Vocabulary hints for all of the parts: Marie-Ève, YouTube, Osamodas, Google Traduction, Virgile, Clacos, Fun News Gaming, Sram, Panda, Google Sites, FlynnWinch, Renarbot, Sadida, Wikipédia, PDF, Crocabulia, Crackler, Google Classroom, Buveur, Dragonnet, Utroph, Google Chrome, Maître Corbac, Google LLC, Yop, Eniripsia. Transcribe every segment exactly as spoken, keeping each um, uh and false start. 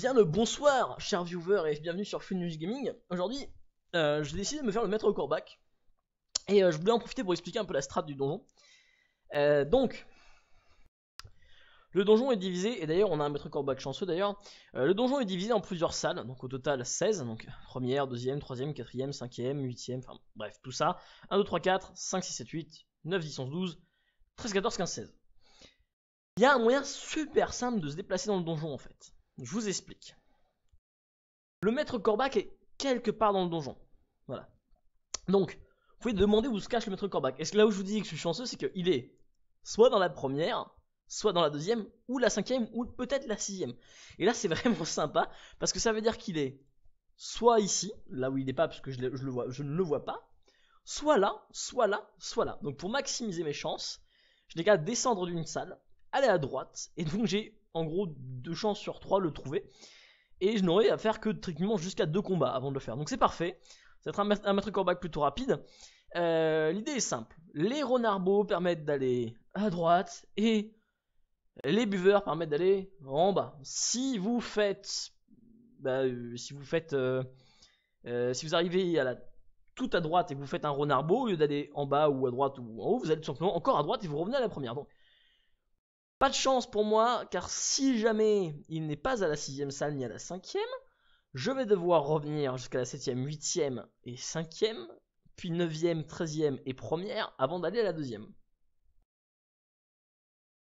Bien le bonsoir, chers viewers, et bienvenue sur Fun News Gaming. Aujourd'hui, euh, j'ai décidé de me faire le Maître Corbac, et euh, je voulais en profiter pour expliquer un peu la strat du donjon. Euh, donc, le donjon est divisé, et d'ailleurs on a un Maître Corbac chanceux d'ailleurs, euh, le donjon est divisé en plusieurs salles, donc au total seize, donc première, deuxième, troisième, quatrième, cinquième, huitième, enfin bref, tout ça, un, deux, trois, quatre, cinq, six, sept, huit, neuf, dix, onze, douze, treize, quatorze, quinze, seize. Il y a un moyen super simple de se déplacer dans le donjon en fait. Je vous explique. Le Maître Corbac est quelque part dans le donjon. Voilà. Donc, vous pouvez demander où se cache le Maître Corbac. Est-ce que là où je vous dis que je suis chanceux, c'est qu'il est soit dans la première, soit dans la deuxième, ou la cinquième, ou peut-être la sixième. Et là, c'est vraiment sympa, parce que ça veut dire qu'il est soit ici, là où il n'est pas, parce que je, je, le vois, je ne le vois pas, soit là, soit là, soit là. Donc, pour maximiser mes chances, je n'ai qu'à descendre d'une salle, aller à droite, et donc j'ai... en gros, deux chances sur trois le trouver. Et je n'aurai à faire que techniquement jusqu'à deux combats avant de le faire. Donc c'est parfait. Ça va être un Maître Corbac plutôt rapide. Euh, L'idée est simple. Les Renarbot permettent d'aller à droite. Et les Buveurs permettent d'aller en bas. Si vous faites... Bah, euh, si vous faites... Euh, euh, si vous arrivez à la, tout à droite et que vous faites un Renarbot, au lieu d'aller en bas ou à droite ou en haut, vous allez tout simplement encore à droite et vous revenez à la première. Donc... pas de chance pour moi, car si jamais il n'est pas à la sixième salle ni à la cinquième, je vais devoir revenir jusqu'à la septième, huitième et cinquième, puis neuvième, treizième et première avant d'aller à la deuxième.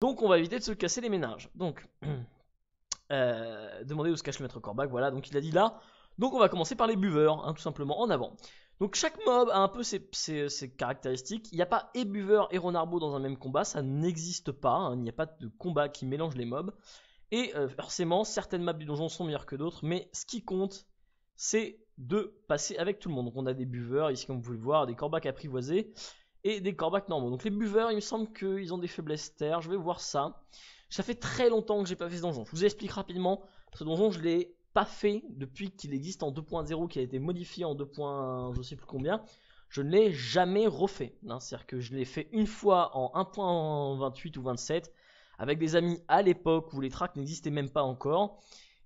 Donc on va éviter de se casser les méninges. Donc, euh, demandez où se cache le Maître Corbac, voilà, donc il a dit là. Donc on va commencer par les Buveurs, hein, tout simplement, en avant. Donc chaque mob a un peu ses, ses, ses caractéristiques. Il n'y a pas et Buveur et Renarbot dans un même combat, ça n'existe pas, hein. Il n'y a pas de combat qui mélange les mobs. Et euh, forcément, certaines maps du donjon sont meilleures que d'autres, mais ce qui compte, c'est de passer avec tout le monde. Donc on a des Buveurs, ici comme vous pouvez le voir, des Corbacs apprivoisés et des Corbacs normaux. Donc les Buveurs, il me semble qu'ils ont des faiblesses terre, je vais voir ça. Ça fait très longtemps que j'ai pas fait ce donjon. Je vous explique rapidement, ce donjon je l'ai... pas fait depuis qu'il existe en deux point zéro, qui a été modifié en deux. Je sais plus combien, je ne l'ai jamais refait. Hein. C'est-à-dire que je l'ai fait une fois en un point vingt-huit ou vingt-sept avec des amis à l'époque où les tracks n'existaient même pas encore,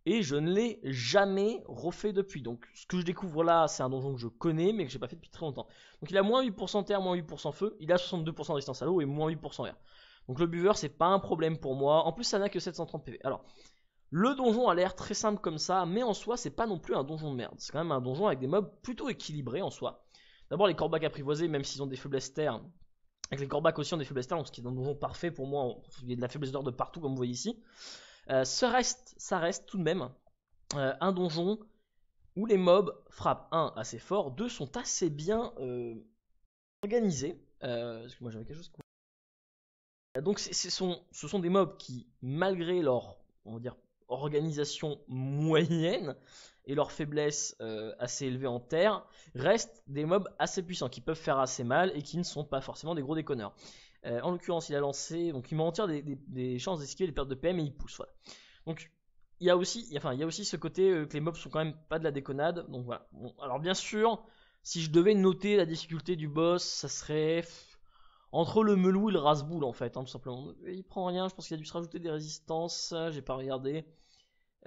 et je ne l'ai jamais refait depuis. Donc ce que je découvre là, c'est un donjon que je connais mais que j'ai pas fait depuis très longtemps. Donc il a moins huit pour cent terre, moins huit pour cent feu, il a soixante-deux pour cent résistance à l'eau et moins huit pour cent air. Donc le buveur c'est pas un problème pour moi. En plus ça n'a que sept cent trente P V. Alors le donjon a l'air très simple comme ça, mais en soi, c'est pas non plus un donjon de merde. C'est quand même un donjon avec des mobs plutôt équilibrés en soi. D'abord, les Corbacs apprivoisés, même s'ils ont des faiblesses terre, avec les Corbacs aussi ont des faiblesses terre, donc ce qui est un donjon parfait pour moi, il y a de la faiblesse d'or de partout, comme vous voyez ici. Euh, ce reste, ça reste tout de même euh, un donjon où les mobs frappent, un, assez fort, deux, sont assez bien euh, organisés. Euh, Excusez-moi, j'avais quelque chose. Donc, c'est, c'est son, ce sont des mobs qui, malgré leur, on va dire, organisation moyenne et leur faiblesse euh, assez élevée en terre, restent des mobs assez puissants qui peuvent faire assez mal et qui ne sont pas forcément des gros déconneurs. Euh, en l'occurrence il a lancé, donc il m'en tire des, des, des chances d'esquiver les pertes de P M et il pousse, voilà. Donc il y a aussi, enfin il y a aussi ce côté euh, que les mobs sont quand même pas de la déconnade, donc voilà. Bon, alors bien sûr si je devais noter la difficulté du boss, ça serait entre le melou et le rasboule en fait, hein, tout simplement. Il prend rien, je pense qu'il a dû se rajouter des résistances, j'ai pas regardé.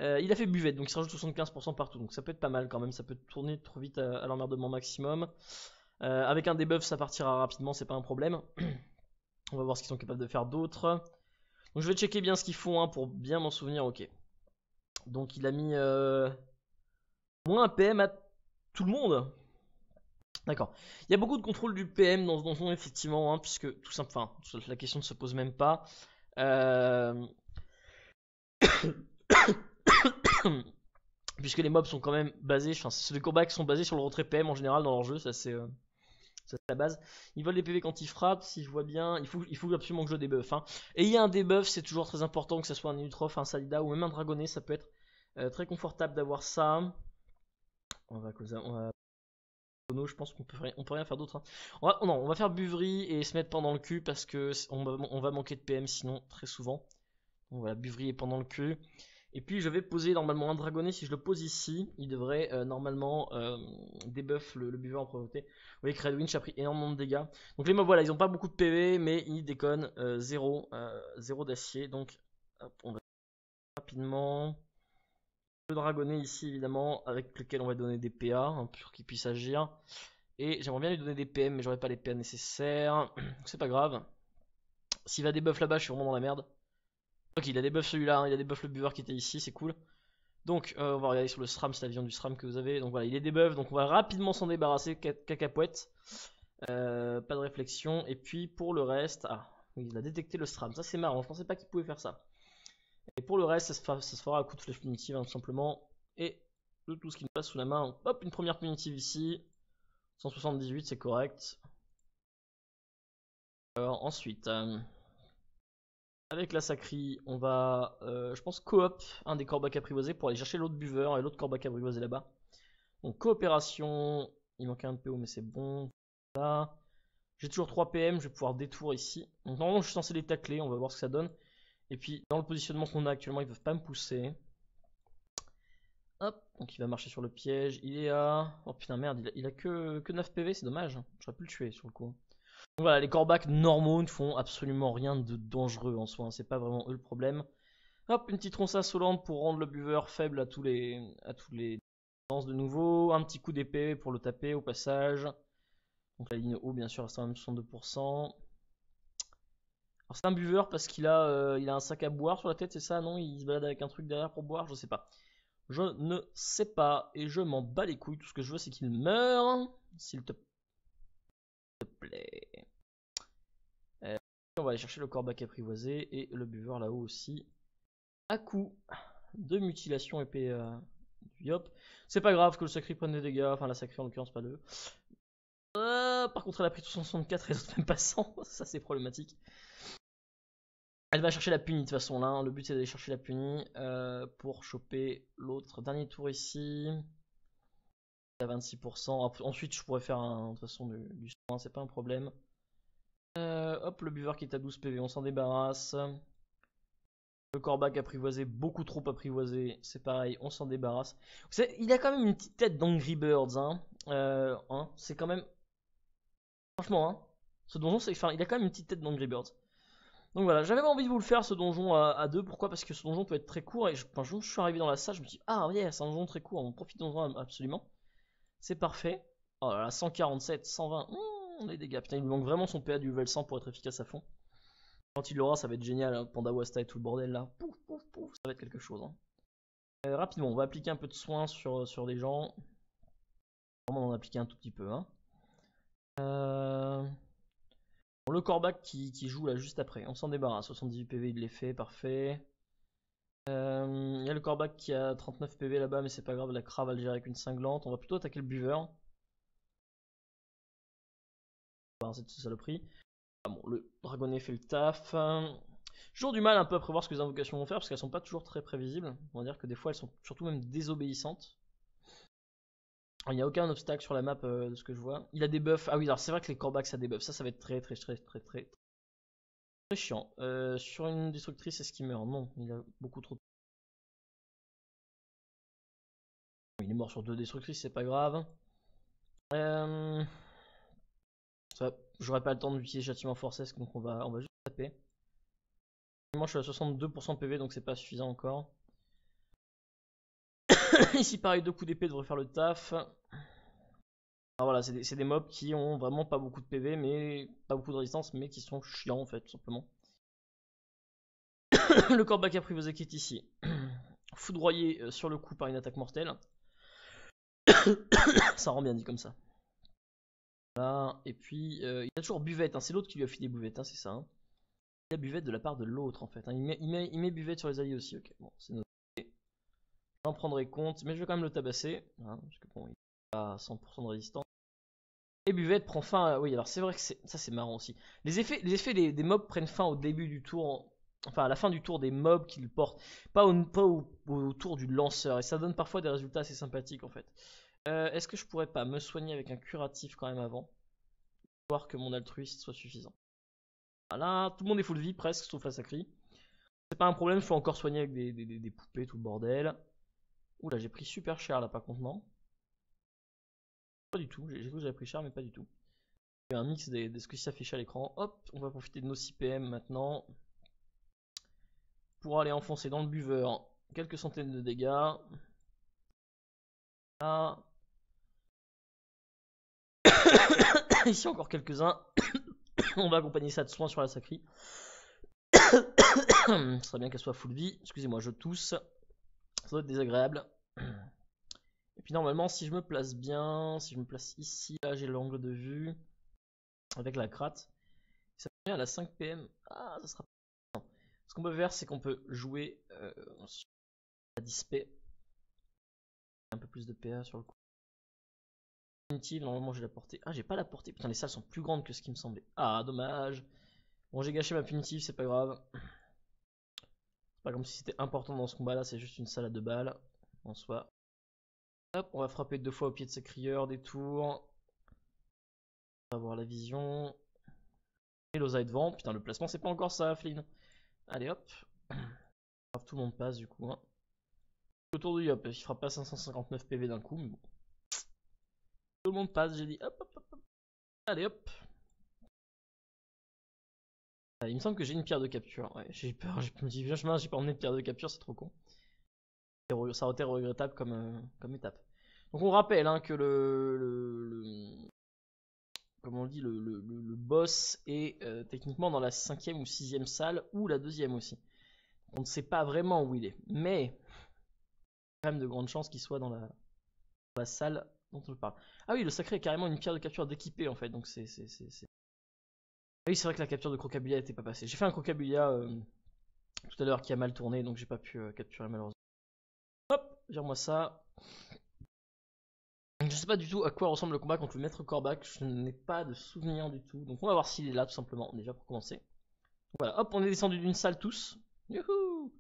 Euh, il a fait buvette, donc il se rajoute soixante-quinze pour cent partout, donc ça peut être pas mal quand même, ça peut tourner trop vite à, à l'emmerdement maximum. Euh, avec un debuff ça partira rapidement, c'est pas un problème. On va voir ce qu'ils sont capables de faire d'autre. Donc je vais checker bien ce qu'ils font hein, pour bien m'en souvenir, ok. Donc il a mis euh, moins un P M à tout le monde. D'accord. Il y a beaucoup de contrôle du P M dans ce donjon, effectivement, hein, puisque tout simple, enfin, la question ne se pose même pas. Euh... puisque les mobs sont quand même basés, enfin, c'est les combats qui sont basés sur le retrait P M en général dans leur jeu, ça c'est euh, la base. Ils volent les P V quand ils frappent, si je vois bien, il faut, il faut absolument que je débuffe. Hein. Et il y a un debuff, c'est toujours très important, que ce soit un Utroph, un Sadida ou même un Dragonnet, ça peut être euh, très confortable d'avoir ça. On va causer. On va... Je pense qu'on peut, on peut rien faire d'autre. Hein. On, va, non, on va faire buverie et se mettre pendant le cul parce que on va, on va manquer de P M sinon très souvent. Donc voilà, buverie et pendant le cul. Et puis je vais poser normalement un dragonnet. Si je le pose ici, il devrait euh, normalement euh, débuff le, le buveur en priorité. Vous voyez que Red Winch a pris énormément de dégâts. Donc les mobs, voilà, ils n'ont pas beaucoup de P V, mais ils déconnent euh, zéro, euh, zéro d'acier. Donc hop, on va rapidement. le dragonnet ici évidemment, avec lequel on va donner des P A hein, pour qu'il puisse agir. Et j'aimerais bien lui donner des P M, mais j'aurais pas les P A nécessaires. C'est pas grave. S'il va débuff là-bas, je suis vraiment dans la merde. Ok, il a débuff celui-là, hein, il a débuff le buveur qui était ici, c'est cool. Donc euh, on va regarder sur le Sram, c'est la vision du Sram que vous avez. Donc voilà, il est débuff, donc on va rapidement s'en débarrasser, cacapouette. Euh, pas de réflexion. Et puis pour le reste, ah, il a détecté le Sram, ça c'est marrant, je pensais pas qu'il pouvait faire ça. Et pour le reste, ça se, fa... ça se fera à coup de flèche punitive, hein, tout simplement. Et de tout ce qui nous passe sous la main, on... hop, une première punitive ici. cent soixante-dix-huit, c'est correct. Alors ensuite, euh... avec la sacrie, on va, euh, je pense, coop un des corbacs apprivoisés pour aller chercher l'autre buveur et l'autre corbac apprivoisé là-bas. Donc coopération, il manque un P O mais c'est bon. Là, j'ai toujours trois P M, je vais pouvoir détour ici. Donc normalement je suis censé les tacler, on va voir ce que ça donne. Et puis dans le positionnement qu'on a actuellement, ils peuvent pas me pousser. Hop, donc il va marcher sur le piège. Il est à... oh putain merde, il a, il a que, que neuf P V, c'est dommage. J'aurais pu le tuer sur le coup. Donc voilà, les corbacs normaux ne font absolument rien de dangereux en soi, hein. C'est pas vraiment eux le problème. Hop, une petite ronçasse solente pour rendre le buveur faible à tous les... à tous les distances de nouveau. Un petit coup d'épée pour le taper au passage. Donc la ligne haut bien sûr reste à même soixante-deux pour cent. Alors c'est un buveur parce qu'il a, euh, il a un sac à boire sur la tête, c'est ça? Non, il se balade avec un truc derrière pour boire, je sais pas. Je ne sais pas et je m'en bats les couilles. Tout ce que je veux, c'est qu'il meure. S'il te... te plaît. Euh, on va aller chercher le corbac apprivoisé et le buveur là-haut aussi. À coup de mutilation épée euh, du Yop. C'est pas grave que le sacré prenne des dégâts. Enfin, la sacrée en l'occurrence, pas deux. Euh, par contre, elle a pris tout cent soixante-quatre et les autres même pas cent. Ça, c'est problématique. Elle va chercher la punie de toute façon là, hein. Le but c'est d'aller chercher la punie euh, pour choper l'autre. Dernier tour ici, à vingt-six pour cent. Ensuite je pourrais faire un, de toute façon du, du soin, c'est pas un problème. Euh, hop, le buveur qui est à douze P V, on s'en débarrasse. Le corbac apprivoisé, beaucoup trop apprivoisé, c'est pareil, on s'en débarrasse. Il a quand même une petite tête d'Angry Birds, hein. Euh, hein, c'est quand même... Franchement, hein, ce donjon, c'est... Enfin, il a quand même une petite tête d'Angry Birds. Donc voilà, j'avais pas envie de vous le faire ce donjon à, à deux, pourquoi? Parce que ce donjon peut être très court et je, quand je suis arrivé dans la salle, je me dis ah yeah, c'est un donjon très court, on profite d'un donjon absolument. C'est parfait. Oh là là, cent quarante-sept, cent vingt, mmh, les dégâts, putain il lui manque vraiment son P A du level cent pour être efficace à fond. Quand il l'aura, ça va être génial, hein, Panda Wasta et tout le bordel là, pouf pouf pouf, ça va être quelque chose. Hein. Euh, rapidement, on va appliquer un peu de soin sur, sur les gens. Vraiment on en appliquer un tout petit peu. Hein. Euh... Le corbac qui, qui joue là juste après, on s'en débarrasse, soixante-dix-huit P V il l'est fait, parfait. Il euh, y a le corbac qui a trente-neuf P V là-bas mais c'est pas grave, la Cra va le gérer avec une cinglante, on va plutôt attaquer le buveur. Bah, c'est de ce saloperie. Ah bon, le dragonnet fait le taf. Toujours du mal un peu à prévoir ce que les invocations vont faire parce qu'elles sont pas toujours très prévisibles, on va dire que des fois elles sont surtout même désobéissantes. Il n'y a aucun obstacle sur la map euh, de ce que je vois. Il a des buffs. Ah oui, alors c'est vrai que les corbacs ça débuff. Ça, ça va être très très très très très, très chiant. Euh, sur une destructrice, est-ce qu'il meurt? Non, il a beaucoup trop de... Il est mort sur deux destructrices, c'est pas grave. Euh... Ça, j'aurais pas le temps d'utiliser châtiment forcesque, donc on va, on va juste taper. Moi, je suis à soixante-deux pour cent P V, donc c'est pas suffisant encore. Ici pareil, deux coups d'épée devraient faire le taf. Alors voilà, c'est des, des mobs qui ont vraiment pas beaucoup de P V, mais pas beaucoup de résistance, mais qui sont chiants en fait, tout simplement. Le corbac apprivoisé qui est ici, foudroyé sur le coup par une attaque mortelle. Ça rend bien dit comme ça. Voilà. Et puis euh, il y a toujours buvette, hein. C'est l'autre qui lui a filé buvette, hein, c'est ça. Hein. Il y a buvette de la part de l'autre en fait. Hein. Il, met, il, met, il met buvette sur les alliés aussi, ok, bon, c'est notre... J'en prendrai compte, mais je vais quand même le tabasser, hein, parce que bon, il est à cent pour cent de résistance. Et buvette prend fin, à... oui alors c'est vrai que ça c'est marrant aussi. Les effets, les effets des, des mobs prennent fin au début du tour, enfin à la fin du tour des mobs qu'ils portent, pas, au, pas au, au tour du lanceur, et ça donne parfois des résultats assez sympathiques en fait. Euh, Est-ce que je pourrais pas me soigner avec un curatif quand même avant, voir que mon altruiste soit suffisant? Voilà, tout le monde est full vie presque, sauf la sacrie. C'est pas un problème, je peux encore soigner avec des, des, des, des poupées, tout le bordel. Ouh là j'ai pris super cher là par contre, non? Pas du tout, j'ai cru que j'avais pris cher mais pas du tout. Il y a un mix de, de ce qui s'affiche à l'écran. Hop, on va profiter de nos six P M maintenant. Pour aller enfoncer dans le buveur quelques centaines de dégâts. Ah. Ici encore quelques-uns. On va accompagner ça de soin sur la sacrie. Ce serait bien qu'elle soit full vie. Excusez-moi, je tousse. Ça doit être désagréable. Et puis normalement, si je me place bien, si je me place ici, là j'ai l'angle de vue avec la cratte. Ça vient à la cinq P M. Ah, ça sera pas. Ce qu'on peut faire, c'est qu'on peut jouer euh, sur la dix P. Un peu plus de P A sur le coup. Inutile, normalement j'ai la portée. Ah, j'ai pas la portée. Putain, les salles sont plus grandes que ce qui me semblait. Ah, dommage. Bon, j'ai gâché ma punitive, c'est pas grave. C'est pas comme si c'était important dans ce combat-là, c'est juste une salle à deux balles en soi. Hop, on va frapper deux fois au pied de ses crieurs, des tours. On va avoir la vision. Et l'osaille devant. Putain, le placement, c'est pas encore ça, Flynn. Allez, hop. Tout le monde passe du coup. Hein. Le tour de Yop, il fera pas cinq cent cinquante-neuf P V d'un coup, mais bon. Tout le monde passe, j'ai dit hop, hop, hop, hop. Allez, hop. Il me semble que j'ai une pierre de capture, ouais, j'ai peur, je me dis viens chemin, j'ai pas emmené de pierre de capture, c'est trop con. Ça aurait été regrettable comme, euh, comme étape. Donc on rappelle hein, que le, le, le... Comment on dit, le, le, le boss est euh, techniquement dans la cinquième ou sixième salle, ou la deuxième aussi. On ne sait pas vraiment où il est, mais... Il y a quand même de grandes chances qu'il soit dans la, dans la salle dont on parle. Ah oui, le sacré est carrément une pierre de capture d'équipé en fait, donc c'est... Oui, c'est vrai que la capture de Crocabulia n'était pas passée. J'ai fait un Crocabulia euh, tout à l'heure qui a mal tourné, donc j'ai pas pu euh, capturer malheureusement. Hop, vire-moi ça. Je sais pas du tout à quoi ressemble le combat contre le maître Corbac, je n'ai pas de souvenir du tout. Donc on va voir s'il est là tout simplement, déjà pour commencer. Donc, voilà, hop, on est descendu d'une salle tous. Youhou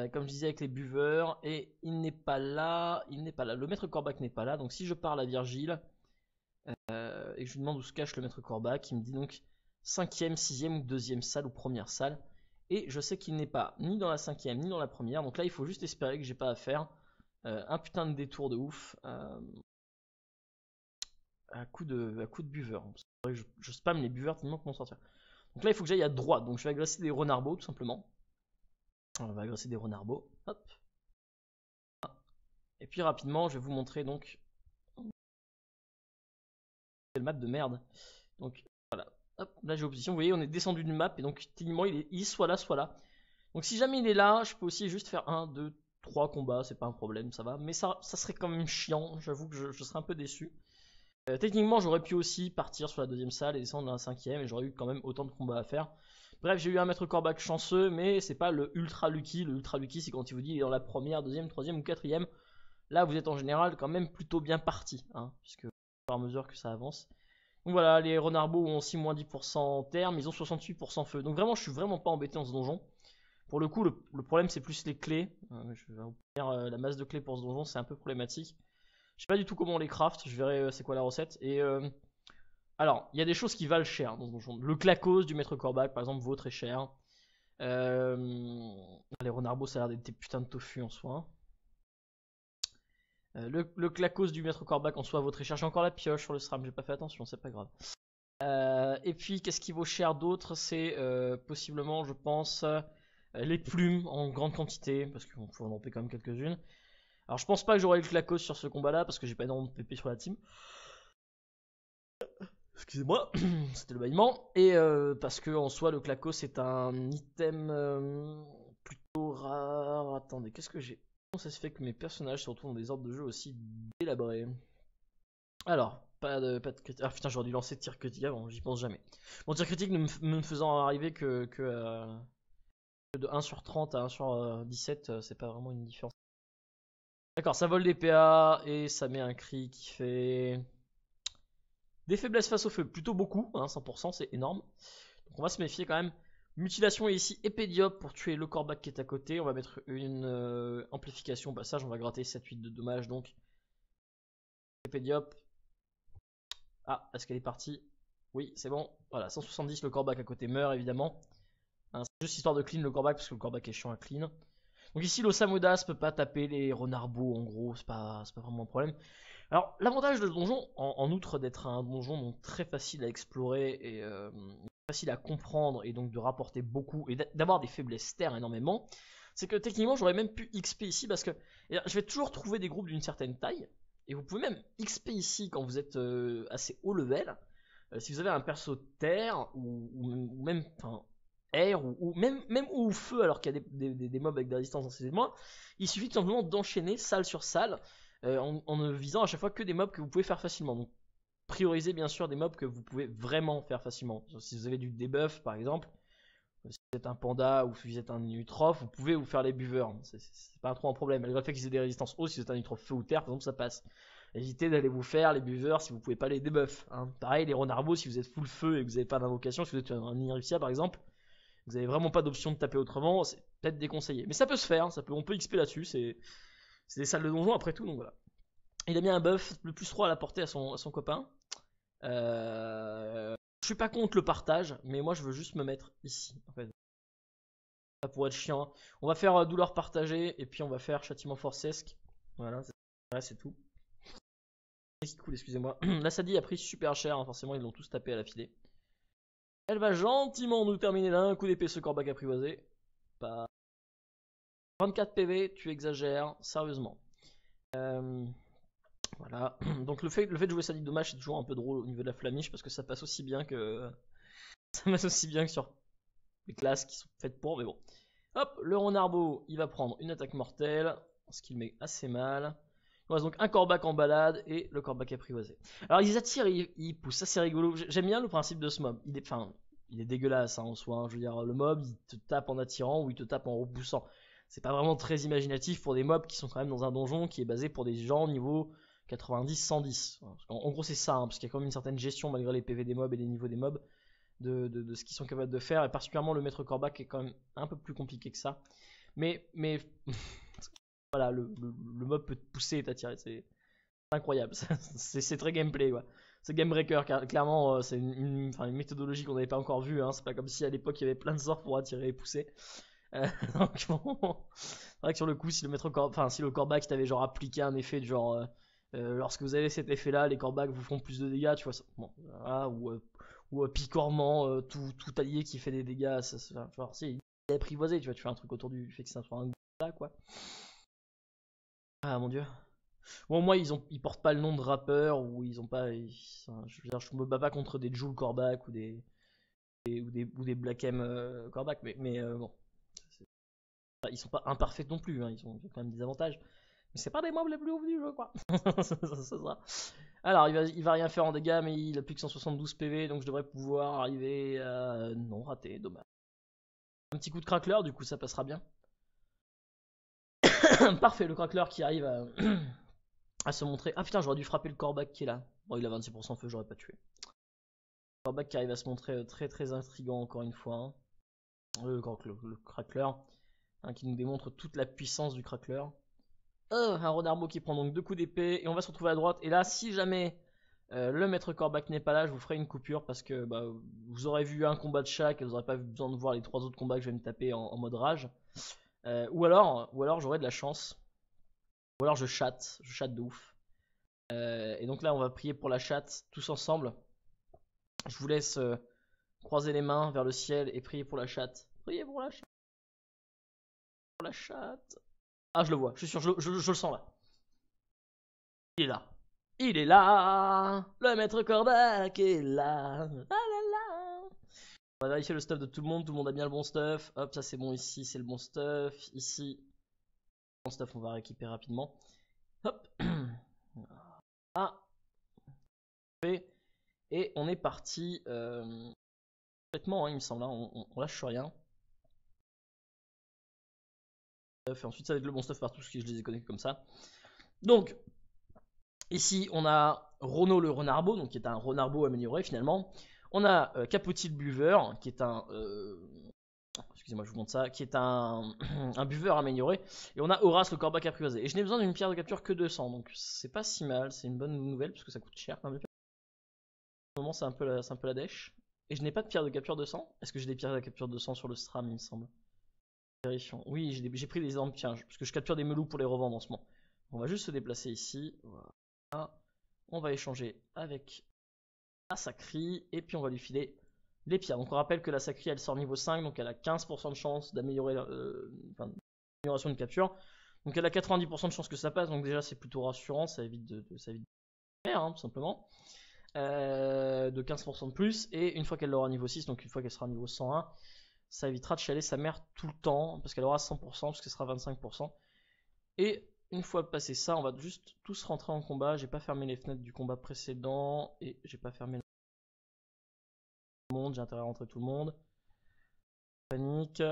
euh, comme je disais avec les buveurs, et il n'est pas là, il n'est pas là. Le maître Corbac n'est pas là, donc si je parle à Virgile, euh, et que je lui demande où se cache le maître Corbac, il me dit donc... cinquième, sixième ou deuxième salle ou première salle. Et je sais qu'il n'est pas ni dans la cinquième ni dans la première. Donc là il faut juste espérer que j'ai pas à faire euh, un putain de détour de ouf euh, à coup de, à coup de buveur. Je, je spam les buveurs tellement qu'on m'en sortir. Donc là il faut que j'aille à droite. Donc je vais agresser des renarbots tout simplement. On va agresser des renarbots. Hop. Et puis rapidement je vais vous montrer donc quelle map de merde. Donc voilà. Hop, là j'ai opposition, vous voyez on est descendu d'une map et donc techniquement il est il soit là soit là. Donc si jamais il est là, je peux aussi juste faire un, deux, trois combats, c'est pas un problème, ça va. Mais ça, ça serait quand même chiant, j'avoue que je, je serais un peu déçu. Euh, techniquement j'aurais pu aussi partir sur la deuxième salle et descendre dans la cinquième et j'aurais eu quand même autant de combats à faire. Bref, j'ai eu un maître Corbac chanceux, mais c'est pas le ultra lucky. Le ultra lucky c'est quand il vous dit il est dans la première, deuxième, troisième ou quatrième. Là vous êtes en général quand même plutôt bien parti, hein, puisque par mesure que ça avance. Donc voilà, les renarbots ont six moins dix pour cent en terme, ils ont soixante-huit pour cent feu. Donc vraiment, je suis vraiment pas embêté dans ce donjon. Pour le coup, le, le problème c'est plus les clés. Euh, je vais obtenir euh, la masse de clés pour ce donjon, c'est un peu problématique. Je sais pas du tout comment on les craft, je verrai euh, c'est quoi la recette. Et euh, alors, il y a des choses qui valent cher dans ce donjon. Le clacos du maître Corbac, par exemple, vaut très cher. Euh, les renarbots, ça a l'air d'être des putains de tofu en soi. Euh, le, le clacos du maître Corbac en soi vaut très cher. J'ai encore la pioche sur le Sram, j'ai pas fait attention, c'est pas grave. Euh, et puis qu'est-ce qui vaut cher d'autre? C'est euh, possiblement, je pense, euh, les plumes en grande quantité, parce qu'on faut en ramper quand même quelques-unes. Alors je pense pas que j'aurai le clacos sur ce combat-là, parce que j'ai pas énormément de P P sur la team. Excusez-moi, c'était le bâillement. Et euh, parce que en soi, le clacos c'est un item euh, plutôt rare. Attendez, qu'est-ce que j'ai? Ça se fait que mes personnages se retrouvent dans des ordres de jeu aussi délabrés. Alors, pas de, pas de critique. Ah putain, j'aurais dû lancer tir critique avant, j'y pense jamais. Mon tir critique ne me faisant arriver que, que, euh, que de un sur trente à un sur dix-sept, c'est pas vraiment une différence. D'accord, ça vole des P A et ça met un cri qui fait des faiblesses face au feu, plutôt beaucoup, hein, cent pour cent, c'est énorme. Donc on va se méfier quand même. Mutilation est ici, épée d'Yop pour tuer le Corbac qui est à côté. On va mettre une euh, amplification au passage, on va gratter sept huit de dommages donc. Épée d'Yop. Ah, est-ce qu'elle est partie? Oui, c'est bon. Voilà, cent soixante-dix, le Corbac à côté meurt évidemment. Hein, c'est juste histoire de clean le Corbac parce que le Corbac est chiant à clean. Donc ici, l'Osamodas peut pas taper les renarbots en gros, c'est pas, pas vraiment un problème. Alors, l'avantage de ce donjon, en, en outre d'être un donjon donc, très facile à explorer et. Euh, facile à comprendre et donc de rapporter beaucoup et d'avoir des faiblesses terre énormément, c'est que techniquement j'aurais même pu X P ici parce que je vais toujours trouver des groupes d'une certaine taille Et vous pouvez même X P ici quand vous êtes euh, assez haut level. Euh, si vous avez un perso terre ou, ou même enfin, air ou, ou même, même ou feu, alors qu'il y a des, des, des mobs avec des résistances dans ces éléments, il suffit tout simplement d'enchaîner salle sur salle euh, en, en ne visant à chaque fois que des mobs que vous pouvez faire facilement. Donc priorisez bien sûr des mobs que vous pouvez vraiment faire facilement. Si vous avez du debuff par exemple, si vous êtes un panda ou si vous êtes un nutrophe, vous pouvez vous faire les buveurs. C'est pas trop un problème. Malgré le fait qu'ils aient des résistances haut, si vous êtes un nutrophe feu ou terre, par exemple, ça passe. Évitez d'aller vous faire les buveurs si vous pouvez pas les debuff. Hein. Pareil, les renarbots, si vous êtes full feu et que vous n'avez pas d'invocation, si vous êtes un Irifia par exemple, vous n'avez vraiment pas d'option de taper autrement, c'est peut-être déconseillé. Mais ça peut se faire, ça peut, on peut X P là-dessus. C'est des salles de donjon après tout, donc voilà. Il a mis un buff, le plus trois à la portée à son, à son copain. Euh... Je suis pas contre le partage, mais moi je veux juste me mettre ici. En fait, ça pourrait être chiant. On va faire douleur partagée et puis on va faire châtiment forcesque. Voilà, c'est tout. C'est cool, excusez-moi. La Sadie a pris super cher, hein. Forcément ils l'ont tous tapé à la filée. Elle va gentiment nous terminer d'un coup d'épée ce Corbac apprivoisé. Pas... vingt-quatre P V, tu exagères, sérieusement. Euh... Voilà, donc le fait, le fait de jouer Sadida dommage, c'est toujours un peu drôle au niveau de la flamiche parce que ça passe aussi bien que ça passe aussi bien que sur les classes qui sont faites pour, mais bon. Hop, le renarbot, il va prendre une attaque mortelle, ce qui le met assez mal. Il reste donc un Corbac en balade et le Corbac apprivoisé. Alors ils attirent, ils, ils poussent, assez rigolo. J'aime bien le principe de ce mob, il est, enfin, il est dégueulasse hein, en soi, hein. Je veux dire, le mob, il te tape en attirant ou il te tape en repoussant. C'est pas vraiment très imaginatif pour des mobs qui sont quand même dans un donjon qui est basé pour des gens au niveau... quatre-vingt-dix, cent dix. En gros, c'est ça, hein, parce qu'il y a quand même une certaine gestion, malgré les P V des mobs et les niveaux des mobs, de, de, de ce qu'ils sont capables de faire, et particulièrement le maître Corbac est quand même un peu plus compliqué que ça. Mais, mais voilà, le, le, le mob peut te pousser et t'attirer, c'est incroyable, c'est très gameplay, quoi. C'est game breaker, car clairement, c'est une, une, enfin, une méthodologie qu'on n'avait pas encore vue, hein. C'est pas comme si à l'époque il y avait plein de sorts pour attirer et pousser. Euh, donc, bon, c'est vrai que sur le coup, si le maître Corbac, enfin, si le Corbac t'avait genre appliqué un effet de genre. Euh, Euh, lorsque vous avez cet effet là, les corbacs vous font plus de dégâts, tu vois, ça, bon, voilà, ou, euh, ou euh, picorement, euh, tout, tout allié qui fait des dégâts, ça, ça, tu vois, c'est apprivoisé, tu vois, tu fais un truc autour du fait que c'est un truc là, quoi. Ah mon dieu. Bon, moi, ils, ont, ils portent pas le nom de rappeur, ou ils ont pas. Ils, je veux dire, je me bats pas contre des Jules Corbac ou des, des, ou des, ou des Black M euh, Corbac, mais, mais euh, bon. Ils sont pas imparfaits non plus, hein, ils, ont, ils ont quand même des avantages. Mais c'est pas des mobs les plus hauts du jeu, quoi. ça, ça, ça, ça. Alors, il va, il va rien faire en dégâts, mais il a plus que cent soixante-douze P V, donc je devrais pouvoir arriver à... Non, raté, dommage. Un petit coup de Crackler, du coup, ça passera bien. Parfait, le Crackler qui arrive à, à se montrer... Ah putain, j'aurais dû frapper le Corbac qui est là. Bon, il a vingt-six pour cent feu, j'aurais pas tué. Le Corbac qui arrive à se montrer très très intriguant, encore une fois. Hein. Le, le, le Crackler, hein, qui nous démontre toute la puissance du Crackler. Euh, un renarbot qui prend donc deux coups d'épée et on va se retrouver à droite. Et là, si jamais euh, le maître Corbac n'est pas là, je vous ferai une coupure parce que bah, vous aurez vu un combat de chaque et vous n'aurez pas besoin de voir les trois autres combats que je vais me taper en, en mode rage. Euh, ou alors, ou alors j'aurai de la chance. Ou alors je chatte, je chatte de ouf. Euh, et donc là, on va prier pour la chatte tous ensemble. Je vous laisse euh, croiser les mains vers le ciel et prier pour la chatte. Priez pour la chatte. Pour la chatte. Ah, je le vois, je suis sûr, je, je, je le sens là. Il est là. Il est là. Le maître Corbac est là. Ah là là. On va vérifier le stuff de tout le monde, tout le monde a bien le bon stuff. Hop, ça c'est bon ici, c'est le bon stuff. Ici, le bon stuff, on va rééquiper rapidement. Hop. Ah. Et on est parti euh, complètement, hein, il me semble, hein. on, on, on lâche rien. Et ensuite ça va être le bon stuff partout parce que je les ai connectés comme ça. Donc ici on a Renaud le renarbot, donc qui est un renarbot amélioré finalement. On a euh, Capotil buveur qui est un euh, excusez-moi je vous montre ça, qui est un, un buveur amélioré. Et on a Horace le Corbac apprivoisé. Et je n'ai besoin d'une pierre de capture que deux cents, donc c'est pas si mal, c'est une bonne nouvelle parce que ça coûte cher quand même. En ce moment c'est un peu la, un peu la dèche. Et je n'ai pas de pierre de capture deux cents. Est-ce que j'ai des pierres de capture deux cents sur le Sram, il me semble? Oui, j'ai pris des armes, tiens, parce que je capture des melous pour les revendre en ce moment. On va juste se déplacer ici. Voilà. On va échanger avec la Sacrie et puis on va lui filer les pierres. Donc on rappelle que la Sacrie elle sort niveau cinq, donc elle a quinze pour cent de chance d'améliorer euh, enfin, d'amélioration de capture. Donc elle a quatre-vingt-dix pour cent de chances que ça passe, donc déjà c'est plutôt rassurant, ça évite de, de, ça évite de faire, hein, tout simplement. Euh, de quinze pour cent de plus, et une fois qu'elle l'aura niveau six, donc une fois qu'elle sera niveau cent un, ça évitera de chialer sa mère tout le temps, parce qu'elle aura cent pour cent, parce qu'elle sera vingt-cinq pour cent. Et une fois passé ça, on va juste tous rentrer en combat. J'ai pas fermé les fenêtres du combat précédent, et j'ai pas fermé tout le monde, j'ai intérêt à rentrer tout le monde. Panique.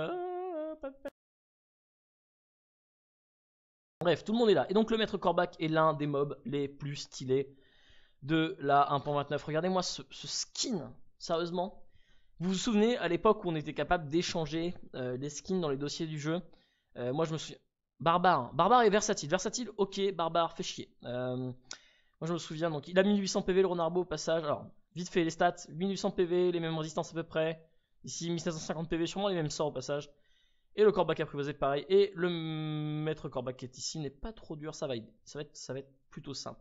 Bref, tout le monde est là. Et donc le maître Corbac est l'un des mobs les plus stylés de la un point vingt-neuf. Regardez-moi ce, ce skin, sérieusement. Vous vous souvenez, à l'époque où on était capable d'échanger euh, les skins dans les dossiers du jeu, euh, moi je me souviens... Barbare, hein. Barbare et versatile. Versatile, ok, barbare, fait chier. Euh, moi je me souviens, donc il a mille huit cents P V le Renarbot au passage. Alors, vite fait les stats, mille huit cents P V, les mêmes résistances à peu près. Ici, mille sept cent cinquante P V, sûrement les mêmes sorts au passage. Et le Corbac apprivoisé, pareil. Et le maître Corbac qui est ici n'est pas trop dur, ça va aider. Ça va être, ça va être plutôt simple.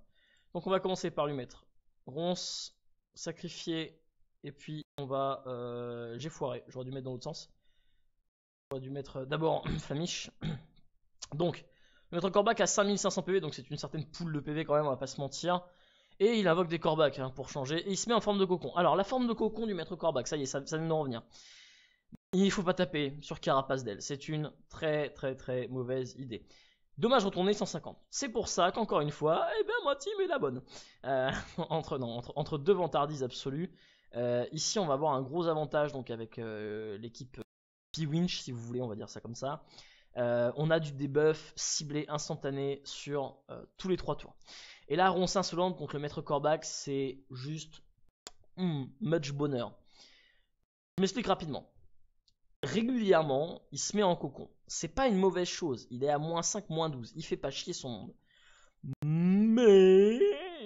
Donc on va commencer par lui mettre ronce, sacrifier, et puis on va... Euh, j'ai foiré, j'aurais dû mettre dans l'autre sens. J'aurais dû mettre d'abord Flamiche. Donc, le maître Corbac a cinq mille cinq cents P V, donc c'est une certaine poule de P V quand même, on va pas se mentir. Et il invoque des Corbac hein, pour changer, et il se met en forme de cocon. Alors la forme de cocon du maître Corbac, ça y est, ça, ça vient de revenir. Il faut pas taper sur Carapace d'elle, c'est une très très très mauvaise idée. Dommage retourné cent cinquante. C'est pour ça qu'encore une fois, eh ben moi team est la bonne. Euh, entre, non, entre, entre deux vantardises absolues. Euh, ici on va avoir un gros avantage donc avec euh, l'équipe P-Winch si vous voulez, on va dire ça comme ça. Euh, on a du debuff ciblé instantané sur euh, tous les trois tours. Et là ronce insolente contre le maître Corbac, c'est juste mm, much bonheur. Je m'explique rapidement. Régulièrement, il se met en cocon. C'est pas une mauvaise chose. Il est à moins cinq, moins douze. Il fait pas chier son monde. Mais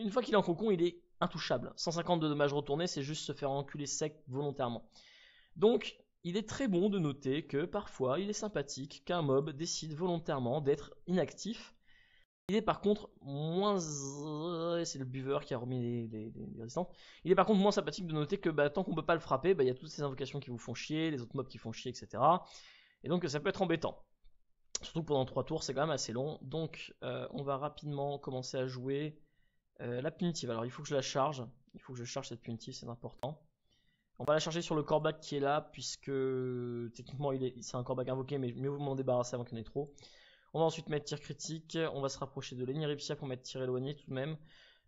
une fois qu'il est en cocon, il est intouchable. cent cinquante de dommages retournés, c'est juste se faire enculer sec volontairement. Donc, il est très bon de noter que parfois, il est sympathique qu'un mob décide volontairement d'être inactif. Il est par contre moins... C'est le buveur qui a remis les, les, les résistances. Il est par contre moins sympathique de noter que bah, tant qu'on peut pas le frapper, bah, y a toutes ces invocations qui vous font chier, les autres mobs qui font chier, et cetera. Et donc ça peut être embêtant. Surtout pendant trois tours, c'est quand même assez long. Donc euh, on va rapidement commencer à jouer euh, la punitive. Alors il faut que je la charge. Il faut que je charge cette punitive, c'est important. On va la charger sur le Corbac qui est là, puisque techniquement il est, c'est un Corbac invoqué, mais mieux vous m'en débarrasser avant qu'il y en ait trop. On va ensuite mettre tir critique, on va se rapprocher de l'Eniripsia pour mettre tir éloigné tout de même.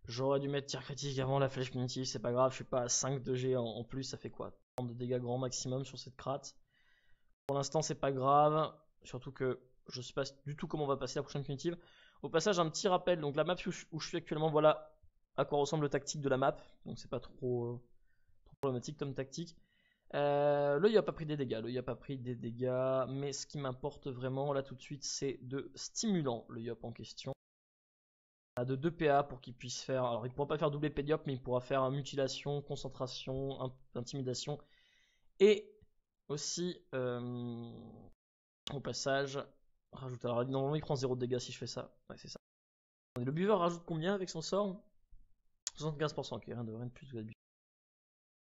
J'aurais dû mettre tir critique avant la flèche punitive, c'est pas grave, je suis pas à cinq de G en, en plus, ça fait quoi trente de dégâts grand maximum sur cette cratte. Pour l'instant c'est pas grave, surtout que je sais pas du tout comment on va passer la prochaine punitive. Au passage un petit rappel, donc la map où je, où je suis actuellement, voilà à quoi ressemble le tactique de la map, donc c'est pas trop, euh, trop problématique comme tactique. Euh, le Yop a pris des dégâts, le Yop a pris des dégâts, mais ce qui m'importe vraiment là tout de suite c'est de stimulant le Yop en question. De deux P A pour qu'il puisse faire, alors il ne pourra pas faire double épée de Yop mais il pourra faire mutilation, concentration, intimidation et aussi euh, au passage rajoute, alors normalement il prend zéro de dégâts si je fais ça, ouais c'est ça. Et le buveur rajoute combien avec son sort? Soixante-quinze pour cent, ok, rien de, rien de plus que d'habitude.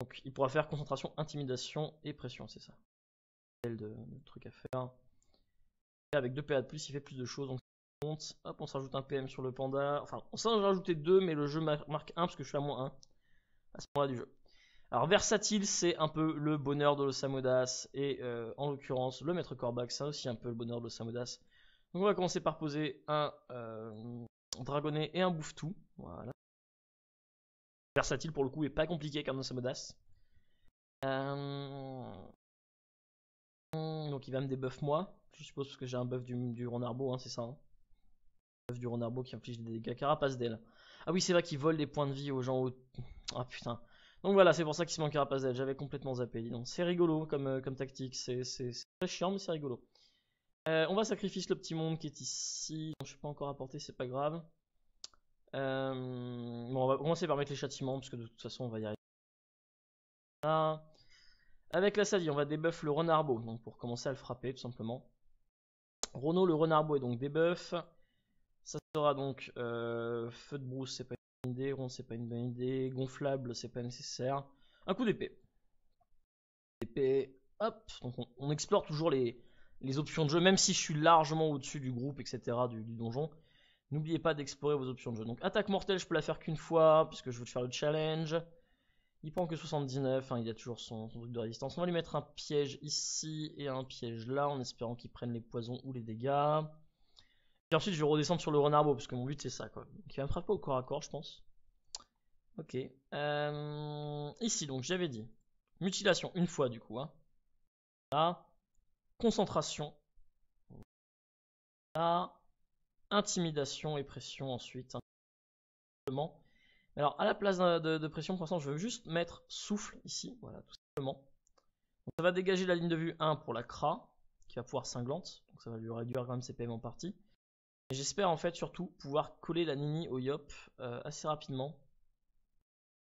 Donc il pourra faire concentration, intimidation et pression, c'est ça. C'est de, de truc à faire. Et avec deux P A de plus, il fait plus de choses. Donc hop, on se rajoute un P M sur le panda. Enfin, on s'en a rajouté deux, mais le jeu marque un parce que je suis à moins un à ce moment-là du jeu. Alors versatile, c'est un peu le bonheur de l'Osamodas. Et euh, en l'occurrence, le maître Corbac, c'est aussi un peu le bonheur de l'Osamodas. Donc on va commencer par poser un euh, Dragonnet et un Bouffe-tout. Voilà. Versatile pour le coup est pas compliqué comme Osamodas. Euh... Donc il va me débuff moi, je suppose parce que j'ai un buff du, du Renarbot, hein, c'est ça. Hein, buff du Renarbot qui inflige des dégâts Carapace d'elle. Ah oui c'est vrai qu'il vole des points de vie aux gens. Au... Ah putain. Donc voilà c'est pour ça qu'il se manque Carapace d'elle. J'avais complètement zappé. Dis donc c'est rigolo comme, euh, comme tactique, c'est très chiant mais c'est rigolo. Euh, on va sacrifier le petit monde qui est ici. Bon, je suis pas encore apporté, c'est pas grave. Euh, bon, on va commencer par mettre les châtiments parce que de toute façon on va y arriver. Voilà. Avec la Sadie on va débuff le Renarbot donc pour commencer à le frapper tout simplement. Renaud le Renarbot est donc débuff. Ça sera donc euh, feu de brousse c'est pas une bonne idée, ronde c'est pas une bonne idée, gonflable c'est pas nécessaire. Un coup d'épée. Épée, hop, donc on, on explore toujours les, les options de jeu, même si je suis largement au-dessus du groupe, et cetera, du, du donjon. N'oubliez pas d'explorer vos options de jeu. Donc attaque mortelle, je peux la faire qu'une fois, puisque je veux te faire le challenge. Il prend que soixante-dix-neuf, hein, il a toujours son, son truc de résistance. On va lui mettre un piège ici et un piège là, en espérant qu'il prenne les poisons ou les dégâts. Et ensuite, je vais redescendre sur le renarbot, parce que mon but c'est ça, quoi. Donc il va me frapper au corps à corps, je pense. Ok. Euh, ici, donc j'avais dit mutilation une fois, du coup. Hein. Là. Concentration. Là. Intimidation et pression ensuite. Alors à la place de, de pression, pour l'instant, je veux juste mettre souffle ici, voilà, tout simplement. Donc, ça va dégager la ligne de vue un pour la Cra, qui va pouvoir cinglante, donc ça va lui réduire quand même ses P M en partie. Et j'espère en fait surtout pouvoir coller la Nini au Yop euh, assez rapidement.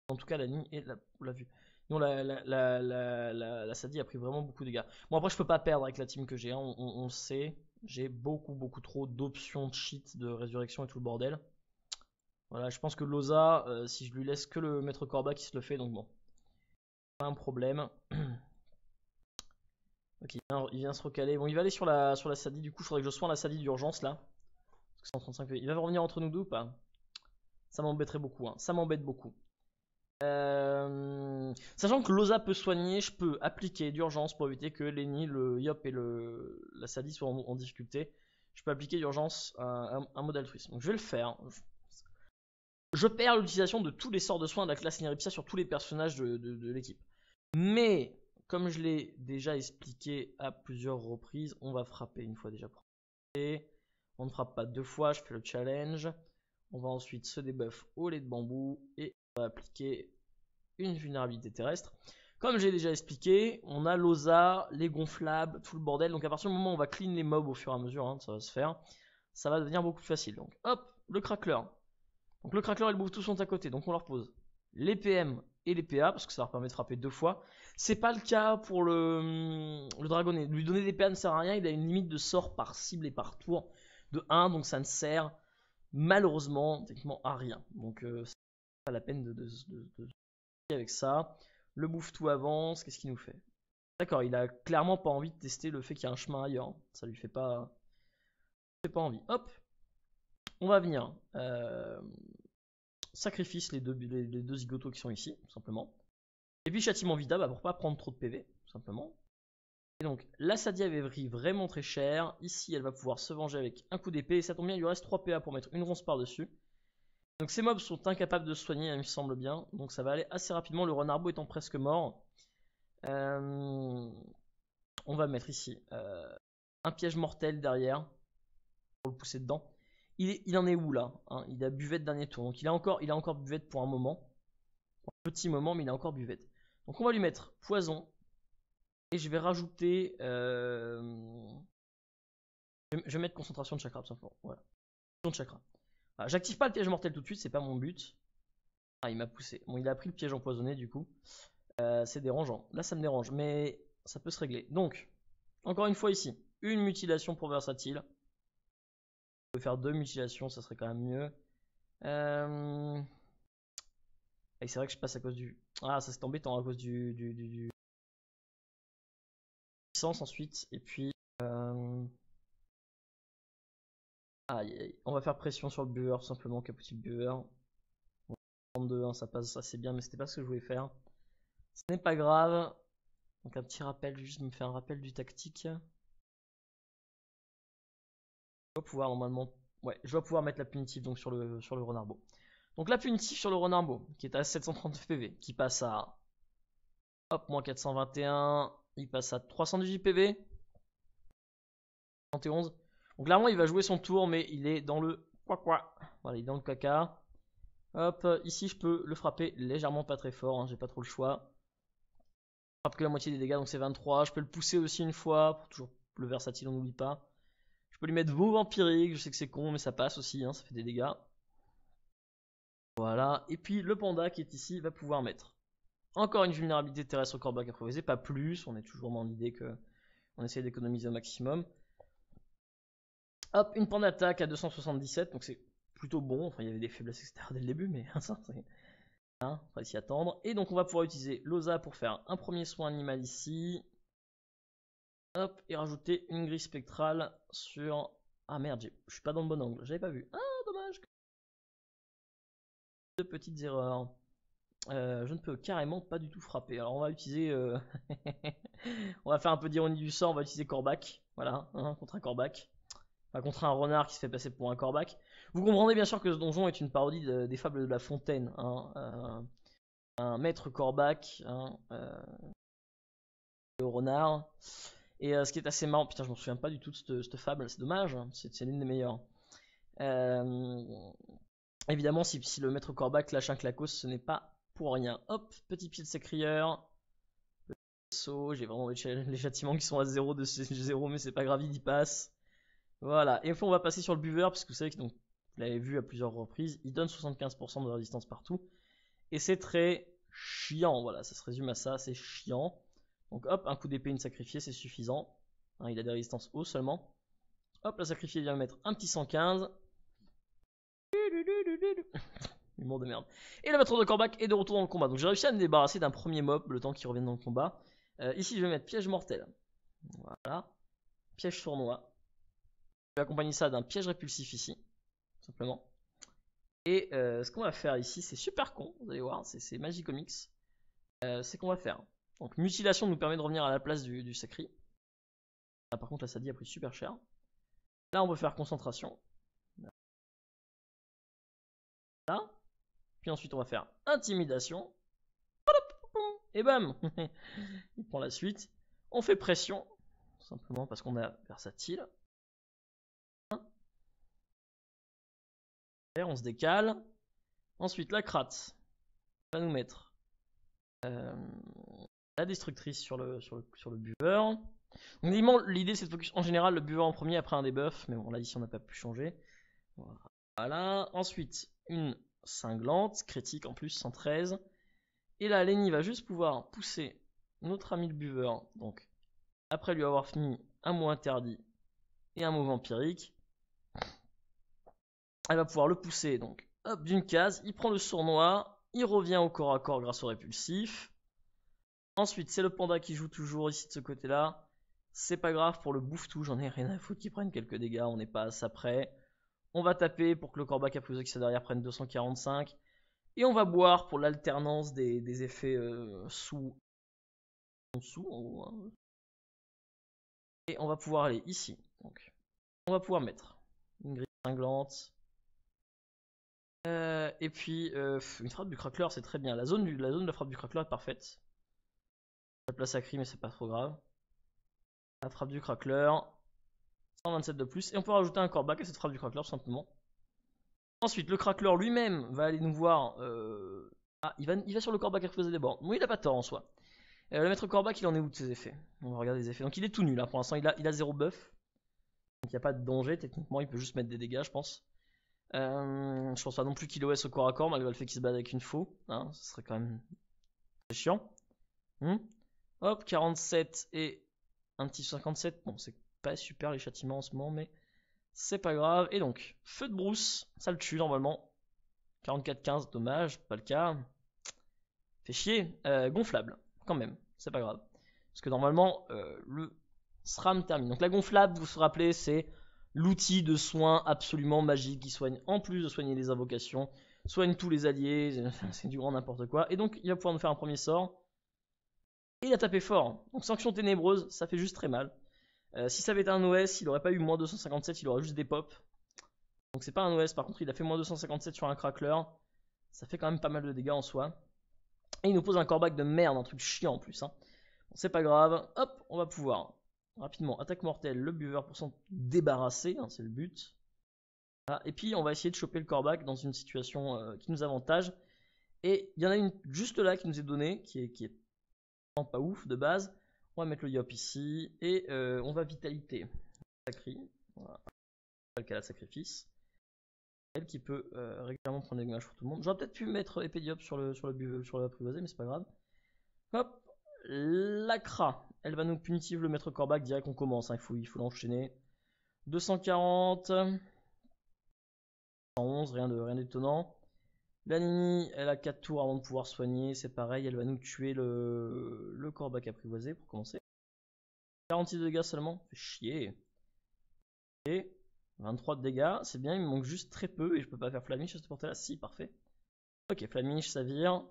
En tout cas, la Nini et la, la vue. Non, la, la, la, la, la, la Sadie a pris vraiment beaucoup de dégâts. Bon, après, je peux pas perdre avec la team que j'ai, hein, on, on, on le sait. J'ai beaucoup, beaucoup trop d'options de cheat, de résurrection et tout le bordel. Voilà, je pense que Loza, euh, si je lui laisse que le maître Corbac, il se le fait, donc bon. Pas un problème. Ok, il vient, il vient se recaler. Bon, il va aller sur la, sur la Sadie, du coup, il faudrait que je soigne la Sadie d'urgence, là. Parce que cent trente-cinq... Il va revenir entre nous deux ou pas? Ça m'embêterait beaucoup, hein. Ça m'embête beaucoup. Euh... Sachant que Loza peut soigner, je peux appliquer d'urgence pour éviter que Lenny, le Yop et le... la Sadie soient en, en difficulté. Je peux appliquer d'urgence un, un, un mode altruisme. Donc je vais le faire. Je perds l'utilisation de tous les sorts de soins de la classe Neripsia sur tous les personnages de, de, de l'équipe. Mais, comme je l'ai déjà expliqué à plusieurs reprises, on va frapper une fois déjà pour frapper. On ne frappe pas deux fois, je fais le challenge. On va ensuite se débuff au lait de bambou et on va appliquer une vulnérabilité terrestre. Comme j'ai déjà expliqué, on a l'osa, les gonflables, tout le bordel. Donc à partir du moment où on va clean les mobs au fur et à mesure, hein, ça va se faire, ça va devenir beaucoup plus facile. Donc hop, le crackler. Donc le crackler et le bouvetou sont à côté, donc on leur pose les P M et les P A, parce que ça leur permet de frapper deux fois. C'est pas le cas pour le, le dragonnet. Lui donner des P A ne sert à rien, il a une limite de sort par cible et par tour de un, donc ça ne sert malheureusement techniquement à rien. Donc euh, c'est pas la peine de, de, de, de, de... avec ça. Le bouvetou avance, qu'est-ce qu'il nous fait? D'accord, il a clairement pas envie de tester le fait qu'il y a un chemin ailleurs, ça lui fait pas, ça lui fait pas envie. Hop. On va venir euh, sacrifice les deux, les, les deux zigotos qui sont ici, tout simplement. Et puis châtiment vida, bah, pour pas prendre trop de P V, tout simplement. Et donc la Sadie avait pris vraiment très cher. Ici elle va pouvoir se venger avec un coup d'épée. Et ça tombe bien, il lui reste trois P A pour mettre une ronce par-dessus. Donc ces mobs sont incapables de se soigner, il me semble bien. Donc ça va aller assez rapidement, le renarbot étant presque mort. Euh, on va mettre ici euh, un piège mortel derrière pour le pousser dedans. Il, est, il en est où là, hein? Il a buvette dernier tour. Donc il a, encore, il a encore buvette pour un moment. Pour un petit moment, mais il a encore buvette. Donc on va lui mettre poison. Et je vais rajouter. Euh... Je, vais, je vais mettre concentration de chakra, tout simplement. Voilà. De chakra. Voilà, j'active pas le piège mortel tout de suite, c'est pas mon but. Ah, il m'a poussé. Bon, il a pris le piège empoisonné du coup. Euh, c'est dérangeant. Là, ça me dérange, mais ça peut se régler. Donc, encore une fois ici, une mutilation pour versatile. Faire deux mutilations, ça serait quand même mieux. Euh... Et c'est vrai que je passe à cause du. Ah, ça c'est embêtant à cause du. du, du, du... puissance ensuite. Et puis. Euh... Ah, on va faire pression sur le buveur, tout simplement, qu'un petit buveur. trente-deux, hein, ça passe assez bien, mais c'était pas ce que je voulais faire. Ce n'est pas grave. Donc un petit rappel, juste me faire un rappel du tactique. Pouvoir normalement, ouais, je dois pouvoir mettre la punitive donc sur le sur le renarbot. Donc la punitive sur le renarbot qui est à sept cent trente-neuf P V, qui passe à hop moins quatre cent vingt et un, il passe à trois cent dix-huit P V, trente et onze. Donc clairement il va jouer son tour, mais il est dans le quoi quoi. Voilà, il est dans le caca. Hop, ici je peux le frapper légèrement, pas très fort, hein, j'ai pas trop le choix. Je frappe que la moitié des dégâts, donc c'est vingt-trois. Je peux le pousser aussi une fois, pour toujours le versatile, on n'oublie pas. Je peux lui mettre vos vampiriques, je sais que c'est con, mais ça passe aussi, hein, ça fait des dégâts. Voilà, et puis le panda qui est ici va pouvoir mettre encore une vulnérabilité terrestre au corbac improvisé, pas plus, on est toujours dans l'idée qu'on essaie d'économiser au maximum. Hop, une panda attaque à deux cent soixante-dix-sept, donc c'est plutôt bon, enfin il y avait des faiblesses et cetera dès le début, mais ça c'est... Hein, on va s'y attendre. Et donc on va pouvoir utiliser l'osa pour faire un premier soin animal ici. Hop, et rajouter une grille spectrale sur... Ah merde, je suis pas dans le bon angle, j'avais pas vu. Ah, dommage. Deux petites erreurs. Euh, je ne peux carrément pas du tout frapper. Alors on va utiliser... Euh... on va faire un peu d'ironie du sort, on va utiliser Corbac. Voilà, hein, contre un Corbac. Enfin, contre un renard qui se fait passer pour un Corbac. Vous comprenez bien sûr que ce donjon est une parodie de, des fables de La Fontaine. Hein. Euh, un maître Corbac, hein, euh... le renard... Et euh, ce qui est assez marrant, putain je m'en souviens pas du tout de cette, cette fable, c'est dommage, hein, c'est l'une des meilleures. Euh, évidemment si, si le maître Corbac lâche un clacos, ce n'est pas pour rien. Hop, petit pied de sécrieur, petit saut, j'ai vraiment les châtiments qui sont à zéro, de zéro mais c'est pas grave, il y passe. Voilà, et enfin on va passer sur le buveur, parce que vous savez que donc, vous l'avez vu à plusieurs reprises, il donne soixante-quinze pour cent de résistance partout. Et c'est très chiant, voilà, ça se résume à ça, c'est chiant. Donc hop, un coup d'épée, une sacrifiée, c'est suffisant. Hein, il a des résistances haut seulement. Hop, la sacrifiée vient mettre un petit cent quinze. Humour de merde. Et le maître de Corbac est de retour dans le combat. Donc j'ai réussi à me débarrasser d'un premier mob, le temps qu'il revienne dans le combat. Euh, ici, je vais mettre piège mortel. Voilà. Piège sournois. Je vais accompagner ça d'un piège répulsif ici. Tout simplement. Et euh, ce qu'on va faire ici, c'est super con. Vous allez voir, c'est Magicomix. Euh, c'est qu'on va faire... Donc mutilation nous permet de revenir à la place du, du sacri. Ah, par contre la Sadie a pris super cher. Là on peut faire concentration. Là. Puis ensuite on va faire intimidation. Et bam. Il prend la suite. On fait pression. Tout simplement parce qu'on a versatile. On se décale. Ensuite la cratte. On va nous mettre... Euh... la destructrice sur le, sur le, sur le buveur. L'idée c'est de focus en général le buveur en premier après un debuff, mais bon là ici on n'a pas pu changer. Voilà, ensuite une cinglante, critique en plus, cent treize. Et là Lenny va juste pouvoir pousser notre ami le buveur, donc après lui avoir fini un mot interdit et un mot vampirique, elle va pouvoir le pousser donc hop d'une case, il prend le sournois, il revient au corps à corps grâce au répulsif. Ensuite, c'est le panda qui joue toujours ici de ce côté-là. C'est pas grave pour le bouffe-tout, j'en ai rien à foutre qu'ils prennent quelques dégâts, on n'est pas à ça près. On va taper pour que le Corbac à plus qui soit derrière prenne deux cent quarante-cinq. Et on va boire pour l'alternance des, des effets euh, sous. sous en gros, hein. Et on va pouvoir aller ici. Donc, on va pouvoir mettre une grille cinglante. Euh, et puis, euh, une frappe du Crackler, c'est très bien. La zone, du, la zone de la frappe du Crackler est parfaite. La place à cri mais c'est pas trop grave. La frappe du Crackler. cent vingt-sept de plus. Et on peut rajouter un Corbac à cette frappe du Crackler tout simplement. Ensuite le Crackler lui-même va aller nous voir. Euh... Ah il va, il va sur le Corbac à reposer des bords. Oui il a pas tort en soi. Euh, le maître Corbac il en est où de ses effets? On va regarder les effets. Donc il est tout nul là pour l'instant, il a, il a zéro buff. Donc il n'y a pas de danger techniquement, il peut juste mettre des dégâts je pense. Euh, je pense pas non plus qu'il O S au corps à corps malgré le fait qu'il se bat avec une faux. Hein, ce serait quand même très chiant. Hmm. Hop, quarante-sept et un petit cinquante-sept. Bon, c'est pas super les châtiments en ce moment, mais c'est pas grave. Et donc, feu de brousse, ça le tue normalement. quarante-quatre quinze, dommage, pas le cas. Fait chier. Euh, gonflable, quand même, c'est pas grave. Parce que normalement, euh, le Sram termine. Donc la gonflable, vous vous rappelez, c'est l'outil de soin absolument magique qui soigne, en plus de soigner les invocations, soigne tous les alliés, c'est du grand n'importe quoi. Et donc, il va pouvoir nous faire un premier sort. Et il a tapé fort, donc sanction ténébreuse, ça fait juste très mal. Euh, si ça avait été un O S, il aurait pas eu moins deux cent cinquante-sept, il aurait juste des pops. Donc c'est pas un O S, par contre il a fait moins deux cent cinquante-sept sur un Crackler. Ça fait quand même pas mal de dégâts en soi. Et il nous pose un Corbac de merde, un truc chiant en plus. Hein. Bon, c'est pas grave, hop, on va pouvoir rapidement attaque mortelle, le buveur pour s'en débarrasser, hein, c'est le but. Voilà. Et puis on va essayer de choper le Corbac dans une situation euh, qui nous avantage. Et il y en a une juste là qui nous est donnée, qui est... Qui est pas ouf de base. On va mettre le Yop ici et euh, on va vitalité sacri, voilà. Le cas de sacrifice, elle qui peut euh, régulièrement prendre des dommages pour tout le monde. J'aurais peut-être pu mettre épée Yop sur le sur le buveur sur l'apprivoisé, mais c'est pas grave. Hop, la Cra, elle va nous punitive le maître Corbac direct. On commence, hein. il faut il faut l'enchaîner. deux cent quarante, cent onze, rien de rien d'étonnant. La Nini, elle a quatre tours avant de pouvoir soigner, c'est pareil, elle va nous tuer le, le Corbac apprivoisé pour commencer. quarante-six de dégâts seulement, fait chier. Et vingt-trois de dégâts, c'est bien, il me manque juste très peu et je peux pas faire Flamish à cette portée là, si, parfait. Ok, Flamish, ça vire.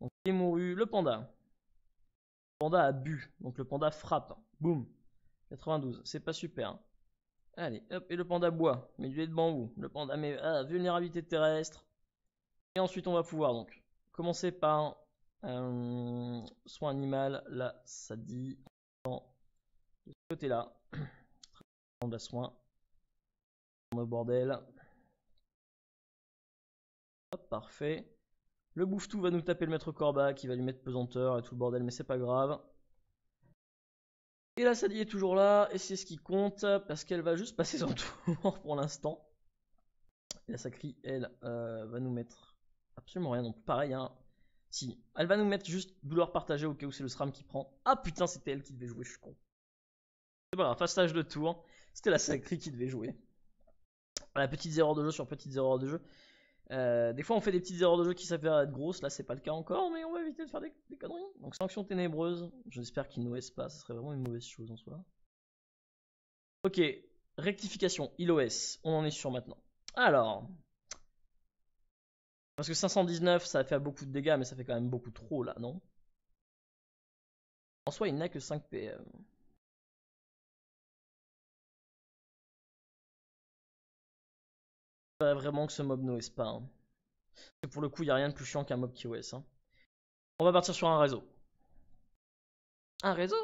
Donc il est mouru, le panda. Le panda a bu, donc le panda frappe, boum, quatre-vingt-douze, c'est pas super. Allez, hop, et le panda boit, mais du lait de bambou. Le panda met ah, vulnérabilité terrestre. Et ensuite on va pouvoir donc commencer par euh, soin animal, là ça dit de ce côté là. On a soin. On a bordel. Hop, parfait. Le bouffe-tout va nous taper le maître Corbac qui va lui mettre pesanteur et tout le bordel, mais c'est pas grave. Et la Sadie est toujours là, et c'est ce qui compte, parce qu'elle va juste passer son tour pour l'instant. Et la Sacrie, elle, euh, va nous mettre absolument rien, donc pareil, hein. Si, elle va nous mettre juste douleur partagée au cas où c'est le Sram qui prend. Ah putain, c'était elle qui devait jouer, je suis con. C'est pas grave, passage de tour, c'était la Sacrie qui devait jouer. Voilà, petites erreurs de jeu sur petites erreurs de jeu. Euh, des fois on fait des petites erreurs de jeu qui s'avèrent être grosses, là c'est pas le cas encore, mais on va éviter de faire des, des conneries. Donc sanction ténébreuse, j'espère qu'il ne O S pas, ce serait vraiment une mauvaise chose en soi. Ok, rectification, il O S, on en est sûr maintenant. Alors, parce que cinq cent dix-neuf ça fait beaucoup de dégâts, mais ça fait quand même beaucoup trop là, non? En soi il n'a que cinq P M. Pas vraiment que ce mob n'O S pas. Hein. Parce que pour le coup, il n'y a rien de plus chiant qu'un mob qui O S. Hein. On va partir sur un réseau. Un réseau?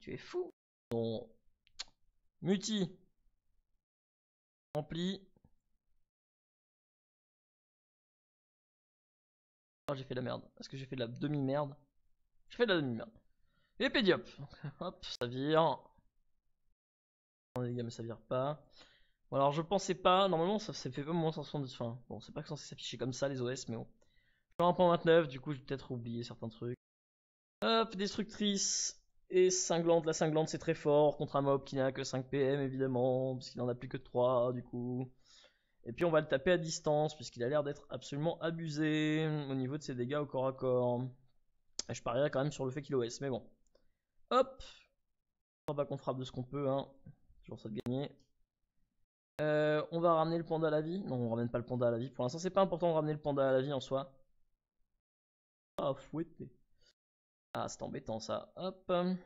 Tu es fou. Bon. Muti. Rempli. Oh, j'ai fait de la merde. Est-ce que j'ai fait de la demi-merde? J'ai fait de la demi-merde. Et Pédiop. Hop, ça vire. Non, les gars, mais ça vire pas. Bon alors je pensais pas, normalement ça, ça fait pas moins cent soixante-dix, enfin bon c'est pas que censé s'afficher comme ça les O S mais bon. Je suis à un point vingt-neuf du coup j'ai peut-être oublié certains trucs. Hop, destructrice et cinglante, la cinglante c'est très fort contre un mob qui n'a que cinq P M évidemment, parce qu'il en a plus que trois du coup. Et puis on va le taper à distance puisqu'il a l'air d'être absolument abusé au niveau de ses dégâts au corps à corps. Et je parierais quand même sur le fait qu'il O S mais bon. Hop, on va qu'on frappe de ce qu'on peut hein, toujours ça de gagner. Euh, on va ramener le panda à la vie. Non, on ramène pas le panda à la vie. Pour l'instant, c'est pas important de ramener le panda à la vie en soi. Ah, fouetté. Ah, c'est embêtant ça. Hop. Bon,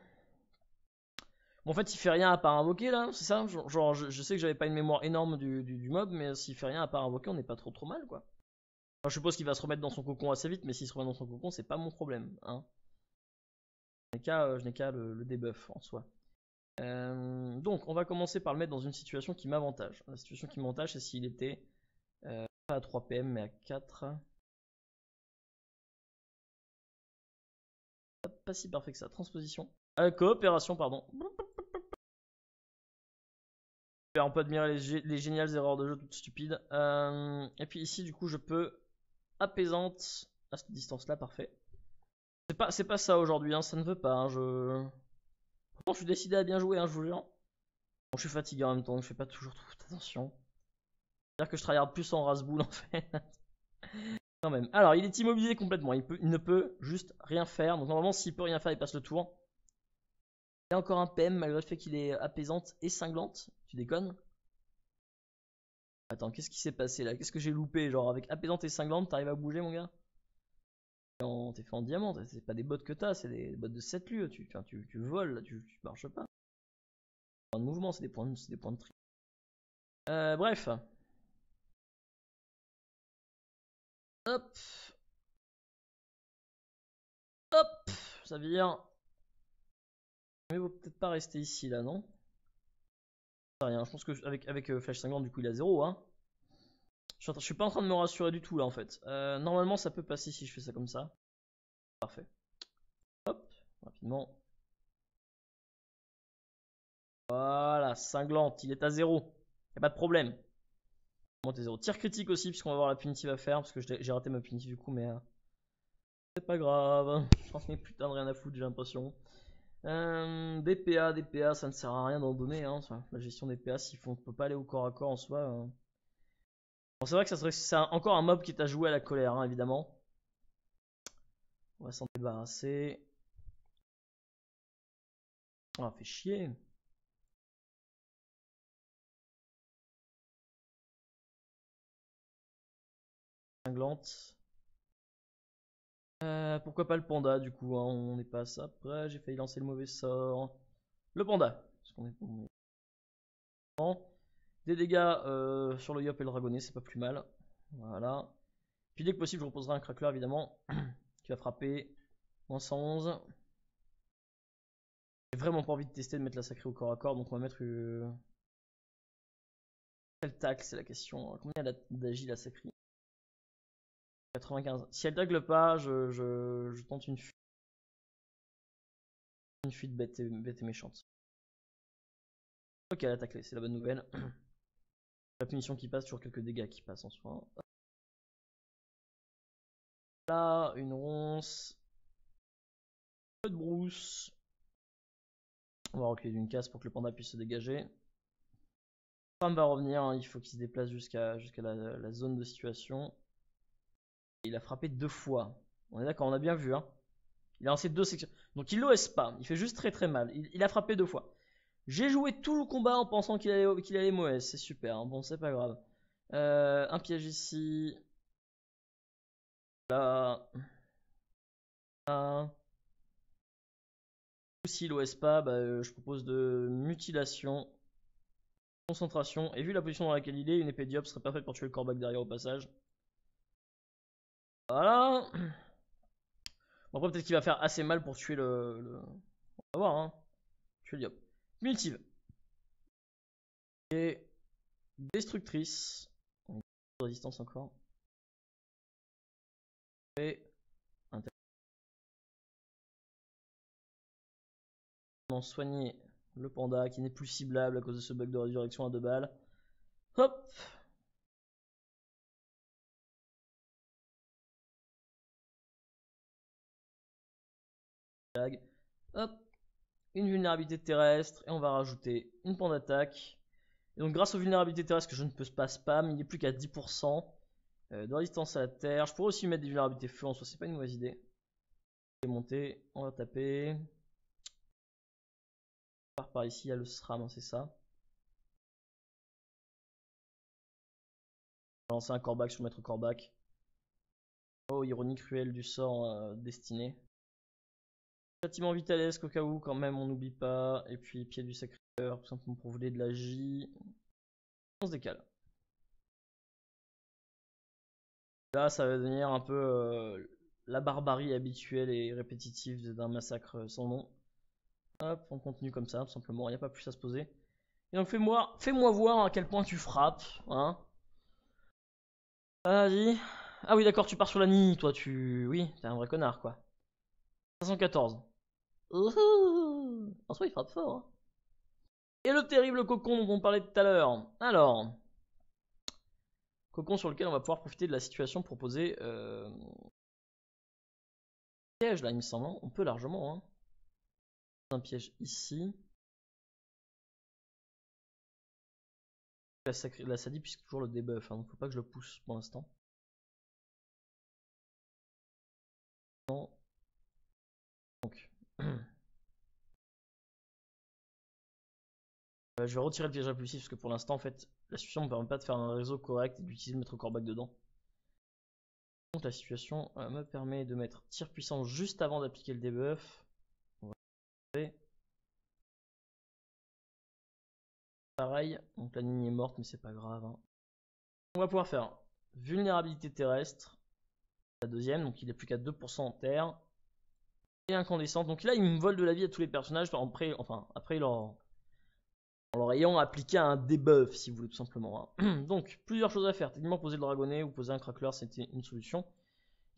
en fait, il fait rien à part invoquer là, c'est ça? Genre, je, je sais que j'avais pas une mémoire énorme du, du, du mob, mais s'il fait rien à part invoquer, on n'est pas trop trop mal quoi. Enfin, je suppose qu'il va se remettre dans son cocon assez vite, mais s'il se remet dans son cocon, c'est pas mon problème. Hein. Je n'ai qu'à euh, qu le, le debuff en soi. Euh, donc on va commencer par le mettre dans une situation qui m'avantage. La situation qui m'avantage c'est s'il était euh, pas à trois P M mais à quatre. Pas, pas si parfait que ça. Transposition. Euh, coopération pardon. On peut admirer les, les géniales erreurs de jeu toutes stupides. Euh, et puis ici du coup je peux apaisante à cette distance là parfait. C'est pas, c'est pas ça aujourd'hui hein, ça ne veut pas hein, je... Bon, je suis décidé à bien jouer, hein, je vous jure. Bon, je suis fatigué en même temps, donc je fais pas toujours toute attention. C'est-à-dire que je tryhard plus en rasboule en fait. Quand même. Alors, il est immobilisé complètement, il, peut, il ne peut juste rien faire. Donc, normalement, s'il peut rien faire, il passe le tour. Il y a encore un P M malgré le fait qu'il est apaisante et cinglante. Tu déconnes? Attends, qu'est-ce qui s'est passé là? Qu'est-ce que j'ai loupé? Genre, avec apaisante et cinglante, t'arrives à bouger, mon gars? T'es fait en diamant, c'est pas des bottes que t'as, c'est des bottes de sept lieux, tu, tu, tu voles, tu, tu marches pas. Points de mouvement, c'est des points de, des points de tri. Euh, bref. Hop. Hop. Ça vire. Mais vous peut-être pas rester ici là, non? Rien, je pense que avec, avec euh, Flash cinquante, du coup il a zéro, hein. Je suis pas en train de me rassurer du tout là en fait. Euh, normalement ça peut passer si je fais ça comme ça. Parfait. Hop, rapidement. Voilà, cinglante, il est à zéro. Y'a pas de problème. Monte à zéro. Tir critique aussi, puisqu'on va voir la punitive à faire, parce que j'ai raté ma punitive du coup, mais euh, c'est pas grave. J'en ai putain de rien à foutre, j'ai l'impression. Euh, D P A, D P A, ça ne sert à rien d'en donner. Hein. Enfin, la gestion des P A, si on peut pas aller au corps à corps en soi. Euh... Bon, c'est vrai que ça serait c'est encore un mob qui est à jouer à la colère, hein, évidemment. On va s'en débarrasser. Ah, fait chier. Cinglante. Euh, pourquoi pas le panda du coup, hein, on n'est pas à ça. Après, j'ai failli lancer le mauvais sort. Le panda. Parce qu'on est... Des dégâts euh, sur le Yop et le Dragonnet, c'est pas plus mal. Voilà. Puis dès que possible, je reposerai un Crackler évidemment. Qui va frapper. Moins cent onze. J'ai vraiment pas envie de tester de mettre la sacrée au corps à corps, donc on va mettre. Euh... Quel tacle, c'est la question. Combien d'agile la sacrée? Quatre-vingt-quinze. Si elle tacle pas, je, je, je tente une fuite. Une fuite bête et, bête et méchante. Ok, elle a taclé, c'est la bonne nouvelle. La punition qui passe, toujours quelques dégâts qui passent en soi. Là, une ronce. Un peu de brousse. On va reculer d'une case pour que le panda puisse se dégager. Sram va revenir, hein, il faut qu'il se déplace jusqu'à jusqu'à la, la zone de situation. Il a frappé deux fois. On est d'accord, on a bien vu. Hein. Il a lancé deux sections. Donc il l'O S pas. Il fait juste très très mal. Il, il a frappé deux fois. J'ai joué tout le combat en pensant qu'il allait, qu'il allait m'O S. C'est super. Hein. Bon, c'est pas grave. Euh, un piège ici. Là. Là. S'il l'O S pas, bah, euh, je propose de mutilation, concentration. Et vu la position dans laquelle il est, une épée d'Yop serait parfaite pour tuer le Corbac derrière au passage. Voilà. Bon, après, peut-être qu'il va faire assez mal pour tuer le. le... On va voir, hein. Tuer le Yop. Multive. Et. Destructrice. On a de résistance encore. Et. On soigner le panda qui n'est plus ciblable à cause de ce bug de résurrection à deux balles. Hop! Hop, une vulnérabilité terrestre et on va rajouter une panda attaque. Et donc grâce aux vulnérabilités terrestres que je ne peux pas spam, il n'est plus qu'à dix pour cent de résistance à la terre. Je pourrais aussi mettre des vulnérabilités feu en soi, c'est pas une mauvaise idée. On va monter, on va taper. Par, par ici, il y a le Sram, c'est ça. On va lancer un Corbac sur Maître Corbac. Oh, ironie cruelle du sort euh, destiné. Châtiment vitalesque au cas où, quand même, on n'oublie pas. Et puis pied du sacré cœur, tout simplement pour voler de la J. On se décale. Là, ça va devenir un peu euh, la barbarie habituelle et répétitive d'un massacre sans nom. Hop, on continue comme ça, tout simplement. Il n'y a pas plus à se poser. Et donc fais-moi, fais-moi voir à quel point tu frappes, hein. Vas-y. Ah oui, d'accord, tu pars sur la nid, toi. Tu, oui, t'es un vrai connard, quoi. cinq cent quatorze. Ouh. En soi, il frappe fort. Hein. Et le terrible cocon dont on parlait tout à l'heure. Alors, cocon sur lequel on va pouvoir profiter de la situation pour poser euh... piège là, il me semble. On peut largement. Hein. Un piège ici. La, sacrée, la Sadie puisque toujours le debuff, hein, donc faut pas que je le pousse pour l'instant. Donc, euh, je vais retirer le piège impulsif parce que pour l'instant en fait la situation ne permet pas de faire un réseau correct et d'utiliser Maître Corbac dedans. Donc la situation euh, me permet de mettre tir puissant juste avant d'appliquer le debuff. Pareil, donc la ligne est morte, mais c'est pas grave. Hein. On va pouvoir faire vulnérabilité terrestre, la deuxième, donc il est plus qu'à deux pour cent en terre, et incandescente. Donc là, il me vole de la vie à tous les personnages, après, enfin, après leur, en leur ayant appliqué un debuff, si vous voulez, tout simplement. Hein. Donc, plusieurs choses à faire. Techniquement, poser le Dragonnet ou poser un Crackler, c'était une solution.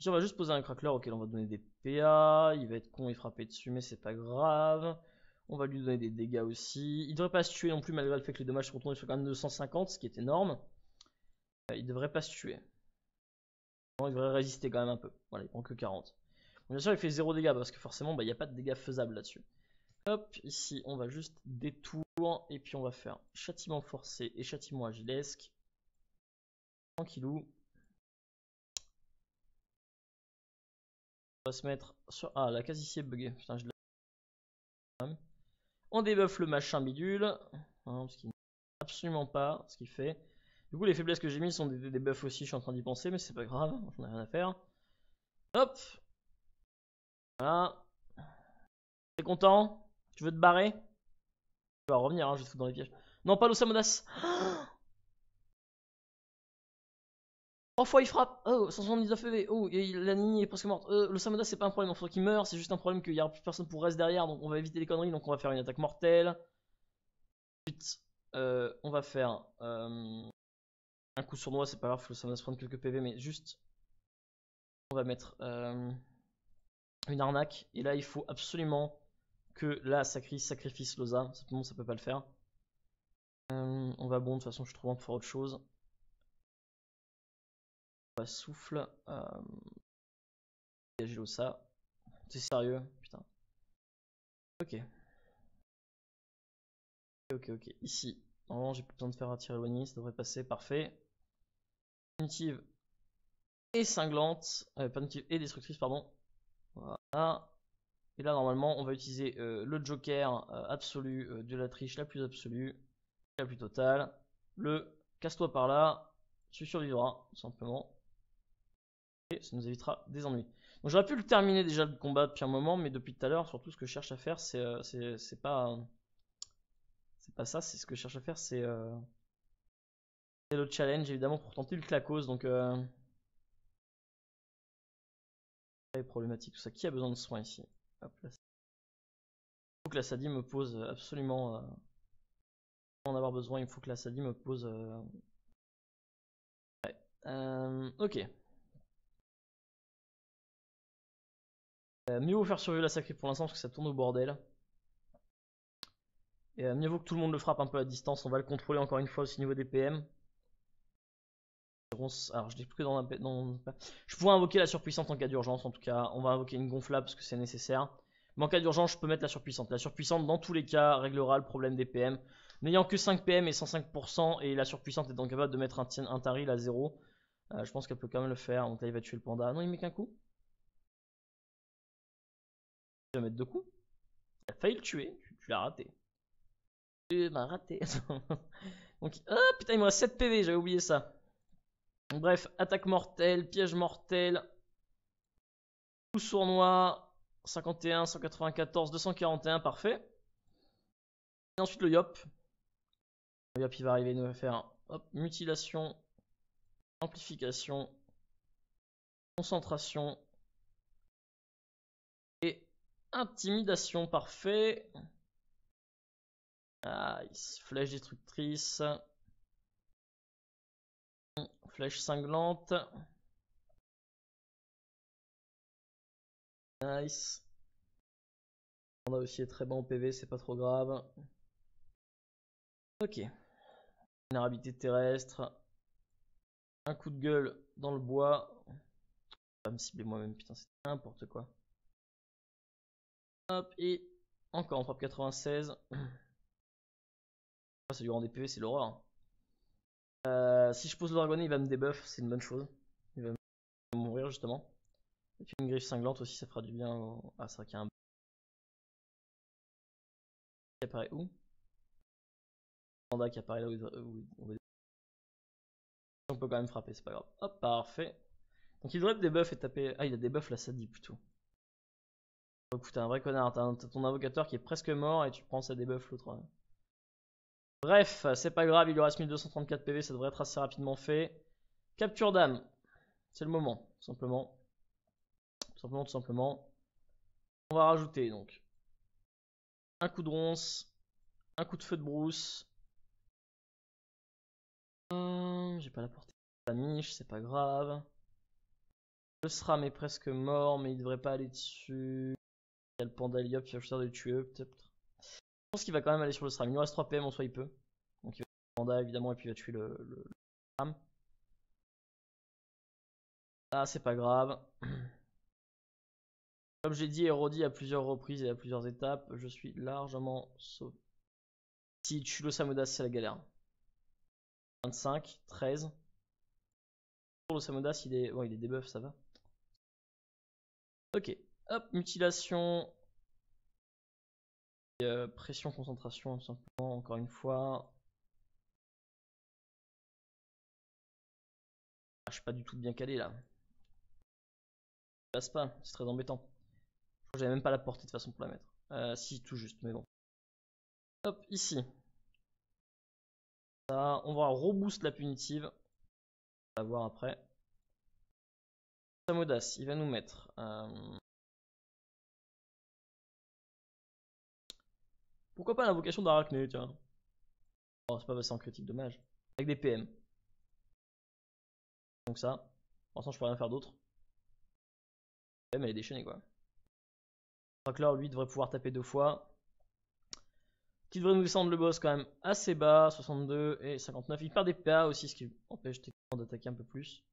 Ici, on va juste poser un Crackler auquel on va donner des P A. Il va être con et frapper dessus, mais c'est pas grave. On va lui donner des dégâts aussi. Il devrait pas se tuer non plus, malgré le fait que les dommages sont retournés sur quand même deux cent cinquante, ce qui est énorme. Il devrait pas se tuer. Il devrait résister quand même un peu. Voilà, il prend que quarante. Bon, bien sûr, il fait zéro dégâts parce que forcément, bah, il n'y a pas de dégâts faisables là-dessus. Hop, ici, on va juste détour. Et puis, on va faire châtiment forcé et châtiment agilesque. Tranquillou. On va se mettre sur. Ah, la case ici est buggée. Putain, je l'ai. On débuffe le machin bidule. Non, parce qu'il absolument pas ce qu'il fait. Du coup, les faiblesses que j'ai mises sont des debuffs aussi, je suis en train d'y penser, mais c'est pas grave, j'en ai rien à faire. Hop. Voilà. T'es content? Tu veux te barrer? Tu vas revenir, hein, je vais te foutre dans les pièges. Non, pas l'Osamodas. Trois fois il frappe. Oh, cent soixante-dix-neuf E V. Oh, la Nini est presque morte. Euh, l'Osamodas, c'est pas un problème, il faut qu'il meure, c'est juste un problème qu'il y a plus personne pour rester derrière, donc on va éviter les conneries, donc on va faire une attaque mortelle. Ensuite, euh, on va faire euh, un coup sournois, c'est pas grave, l'Osamodas prendre quelques P V, mais juste. On va mettre euh, une arnaque, et là il faut absolument que la sacri sacrifice Loza, simplement ça peut pas le faire. Euh, on va bon, de toute façon je trouve un pour faire autre chose. On va souffle, euh... dégage Loza. C'est sérieux, putain. Ok. Ok, ok, ici. Normalement j'ai plus besoin de faire attirer Loigny, ça devrait passer, parfait. Primitive. Et cinglante, euh, punitive et destructrice, pardon. Voilà. Et là, normalement, on va utiliser euh, le joker euh, absolu euh, de la triche, la plus absolue, la plus totale. Le casse-toi par là, tu survivras, tout simplement. Et ça nous évitera des ennuis. Donc, j'aurais pu le terminer déjà le combat depuis un moment, mais depuis tout à l'heure, surtout ce que je cherche à faire, c'est euh, pas. Euh, c'est pas ça, c'est ce que je cherche à faire, c'est. Euh, c'est le challenge, évidemment, pour tenter le clacose. Donc. Euh, problématique, tout ça. Qui a besoin de soins ici? Hop, là. Il faut que la Sadie me pose absolument euh, en avoir besoin. Il faut que la Sadie me pose. Euh... Ouais. Euh, ok. Euh, mieux vaut faire survivre la sacrée pour l'instant parce que ça tourne au bordel. Et euh, mieux vaut que tout le monde le frappe un peu à distance. On va le contrôler encore une fois aussi niveau des P M. Alors je l'ai pris dans la... dans... Je pourrais invoquer la surpuissante en cas d'urgence en tout cas. On va invoquer une gonflable parce que c'est nécessaire. Mais en cas d'urgence je peux mettre la surpuissante. La surpuissante dans tous les cas réglera le problème des P M. N'ayant que cinq P M et cent cinq pour cent et la surpuissante étant capable de mettre un, un taril à zéro. Euh, je pense qu'elle peut quand même le faire. Donc là il va tuer le panda. Non il met qu'un coup. Il va mettre deux coups. Il a failli le tuer. Tu, tu l'as raté. Tu m'as raté. Donc... Oh putain il me reste sept P V j'avais oublié ça. Bref, attaque mortelle, piège mortel, coup sournois, cinquante et un, cent quatre-vingt-quatorze, deux cent quarante et un, parfait. Et ensuite le Yop. Le Yop il va arriver, il va faire hop, mutilation, amplification, concentration et intimidation, parfait. Nice, flèche destructrice. Flèche cinglante. Nice. On a aussi très bon en P V, c'est pas trop grave. Ok. Vulnérabilité terrestre. Un coup de gueule dans le bois. Je vais me cibler moi-même, putain, c'est n'importe quoi. Hop, et encore on frappe quatre-vingt-seize. Ça lui rend des P V, c'est l'horreur. Euh, si je pose le Dragonnet, il va me débuff, c'est une bonne chose. Il va mourir justement. Et puis une griffe cinglante aussi, ça fera du bien. Au... Ah, c'est vrai qu'il y a un. Qui apparaît où? Panda qui apparaît là où il. On peut quand même frapper, c'est pas grave. Hop, parfait. Donc il devrait débuff et taper. Ah, il a débuff la Sadie plutôt. Oh, écoute, t'es un vrai connard. T'as ton invocateur qui est presque mort et tu prends sa débuff l'autre. Hein. Bref, c'est pas grave, il lui reste mille deux cent trente-quatre P V, ça devrait être assez rapidement fait. Capture d'âme, c'est le moment, tout simplement. Tout simplement, tout simplement. On va rajouter donc un coup de ronce, un coup de feu de brousse. Hum, j'ai pas la portée de la miche, c'est pas grave. Le Sram est presque mort, mais il devrait pas aller dessus. Il y a le panda Liop qui va chercher de le tuer, peut-être. Je pense qu'il va quand même aller sur le Sram. Il nous reste trois P M, en soit il peut. Donc il va tuer le panda évidemment et puis il va tuer le, le, le Sram. Ah c'est pas grave. Comme j'ai dit et redit à plusieurs reprises et à plusieurs étapes, je suis largement sauvé. Si tu le Osamodas c'est la galère. vingt-cinq, treize. Pour le Osamodas il est. Bon il est débuff, ça va. Ok. Hop, mutilation. Et, euh, pression, concentration, simplement, encore une fois. Ah, je suis pas du tout bien calé là. Ça passe pas, c'est très embêtant. Je crois que j'avais même pas la portée de façon pour la mettre. Euh, si, tout juste, mais bon. Hop, ici. Ça, on va reboost la punitive. On va voir après. Osamodas, il va nous mettre. Euh... Pourquoi pas l'invocation d'Arachnée, tiens. Oh, c'est pas passé en critique, dommage. Avec des P M. Donc ça. Pour l'instant, je peux rien faire d'autre. P M, elle est déchaînée, quoi. Crackler, lui, devrait pouvoir taper deux fois. Qui devrait nous descendre le boss quand même assez bas. soixante-deux et cinquante-neuf. Il perd des P A aussi, ce qui empêche techniquement d'attaquer un peu plus.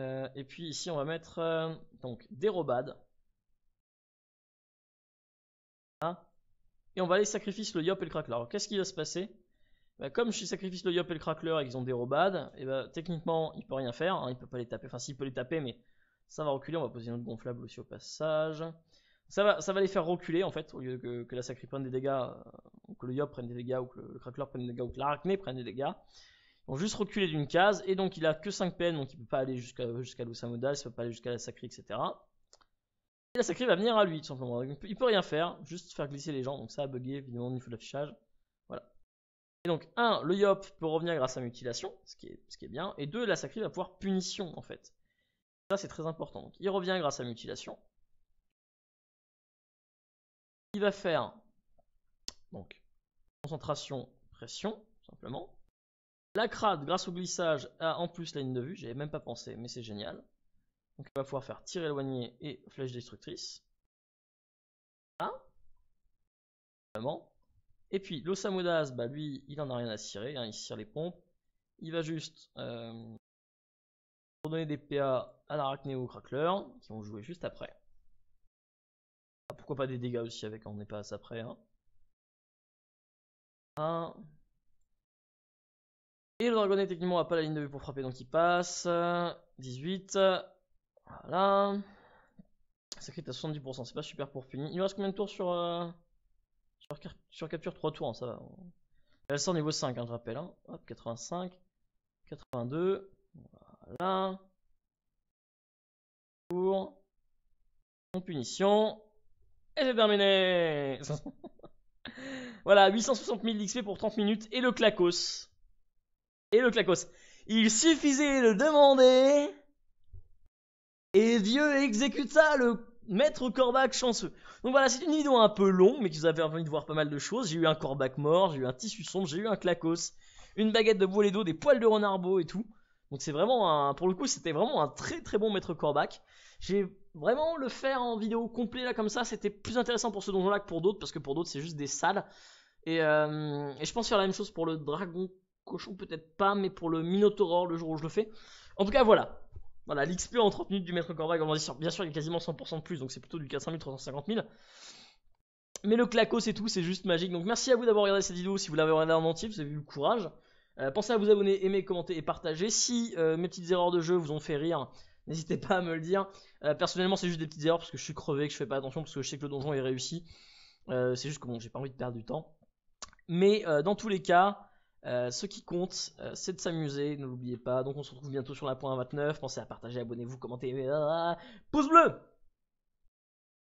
Euh, et puis ici, on va mettre euh, donc des robades. Voilà. Et on va aller sacrifice le Yop et le Crackler. Alors qu'est-ce qui va se passer? Bah, comme je sacrifice le Yop et le Crackler et qu'ils ont des robades, et bah, techniquement il peut rien faire, hein, il peut pas les taper, enfin s'il peut les taper mais ça va reculer, on va poser notre gonflable aussi au passage. Ça va, ça va les faire reculer en fait, au lieu que, que la sacri prenne des dégâts, euh, ou que le Yop prenne des dégâts, ou que le, le Crackler prenne des dégâts, ou que l'Arachnée prenne des dégâts. Ils vont juste reculer d'une case, et donc il a que cinq P N, donc il peut pas aller jusqu'à jusqu'à l'Osamodas, il peut pas aller jusqu'à la sacri, et cetera. Et la sacrée va venir à lui tout simplement. Il peut, il peut rien faire, juste faire glisser les gens. Donc ça a bugué évidemment au niveau de l'affichage. Voilà. Et donc un, le Yop peut revenir grâce à mutilation, ce qui est, ce qui est bien. Et deux, la sacrée va pouvoir punition en fait. Ça c'est très important. Donc il revient grâce à mutilation. Il va faire donc concentration, pression, simplement. La crade grâce au glissage a en plus la ligne de vue. J'avais même pas pensé, mais c'est génial. Donc il va pouvoir faire tir éloigné et flèche destructrice. Voilà. Et puis l'Osamodas, bah lui, il en a rien à cirer, hein, il cire les pompes. Il va juste euh, redonner des P A à l'Arachnée ou au Crackler, qui vont jouer juste après. Ah, pourquoi pas des dégâts aussi avec, on n'est pas à ça près. Hein. Un. Et le Dragonnet techniquement n'a pas la ligne de vue pour frapper, donc il passe. dix-huit. Voilà. Sacré à soixante-dix pour cent, c'est pas super pour punir. Il nous reste combien de tours sur, euh, sur, sur capture? Trois tours, hein, ça va. Elle sort niveau cinq, hein, je rappelle. Hein. Hop, quatre-vingt-cinq, quatre-vingt-deux. Voilà. Tour. En punition. Et c'est terminé. Voilà, huit cent soixante mille d'X P pour trente minutes. Et le clacos. Et le clacos. Il suffisait de demander. Et Dieu exécute ça, le maître Corbac chanceux. Donc voilà, c'est une vidéo un peu longue, mais qui vous avait envie de voir pas mal de choses. J'ai eu un Corbac mort, j'ai eu un tissu sombre, j'ai eu un clacos, une baguette de boule et d'eau, des poils de Renarbot et tout. Donc c'est vraiment un, pour le coup, c'était vraiment un très très bon maître Corbac. J'ai vraiment le faire en vidéo complète là comme ça, c'était plus intéressant pour ce donjon là que pour d'autres, parce que pour d'autres c'est juste des salles. Et, euh, et je pense faire la même chose pour le dragon cochon, peut-être pas, mais pour le Minotaur le jour où je le fais. En tout cas voilà. Voilà, l'X P en trente minutes du maître Corbac, bien sûr, il est quasiment cent pour cent de plus, donc c'est plutôt du quatre-vingt-cinq mille, trois cent cinquante mille. Mais le claco, c'est tout, c'est juste magique. Donc merci à vous d'avoir regardé cette vidéo, si vous l'avez regardé en entier, vous avez eu le courage. Euh, pensez à vous abonner, aimer, commenter et partager. Si euh, mes petites erreurs de jeu vous ont fait rire, n'hésitez pas à me le dire. Euh, personnellement, c'est juste des petites erreurs parce que je suis crevé, que je fais pas attention, parce que je sais que le donjon est réussi. Euh, c'est juste que bon, j'ai pas envie de perdre du temps. Mais euh, dans tous les cas... Euh, ce qui compte, euh, c'est de s'amuser, ne l'oubliez pas. Donc on se retrouve bientôt sur la point vingt-neuf. Pensez à partager, abonnez-vous, commentez, pouce bleu.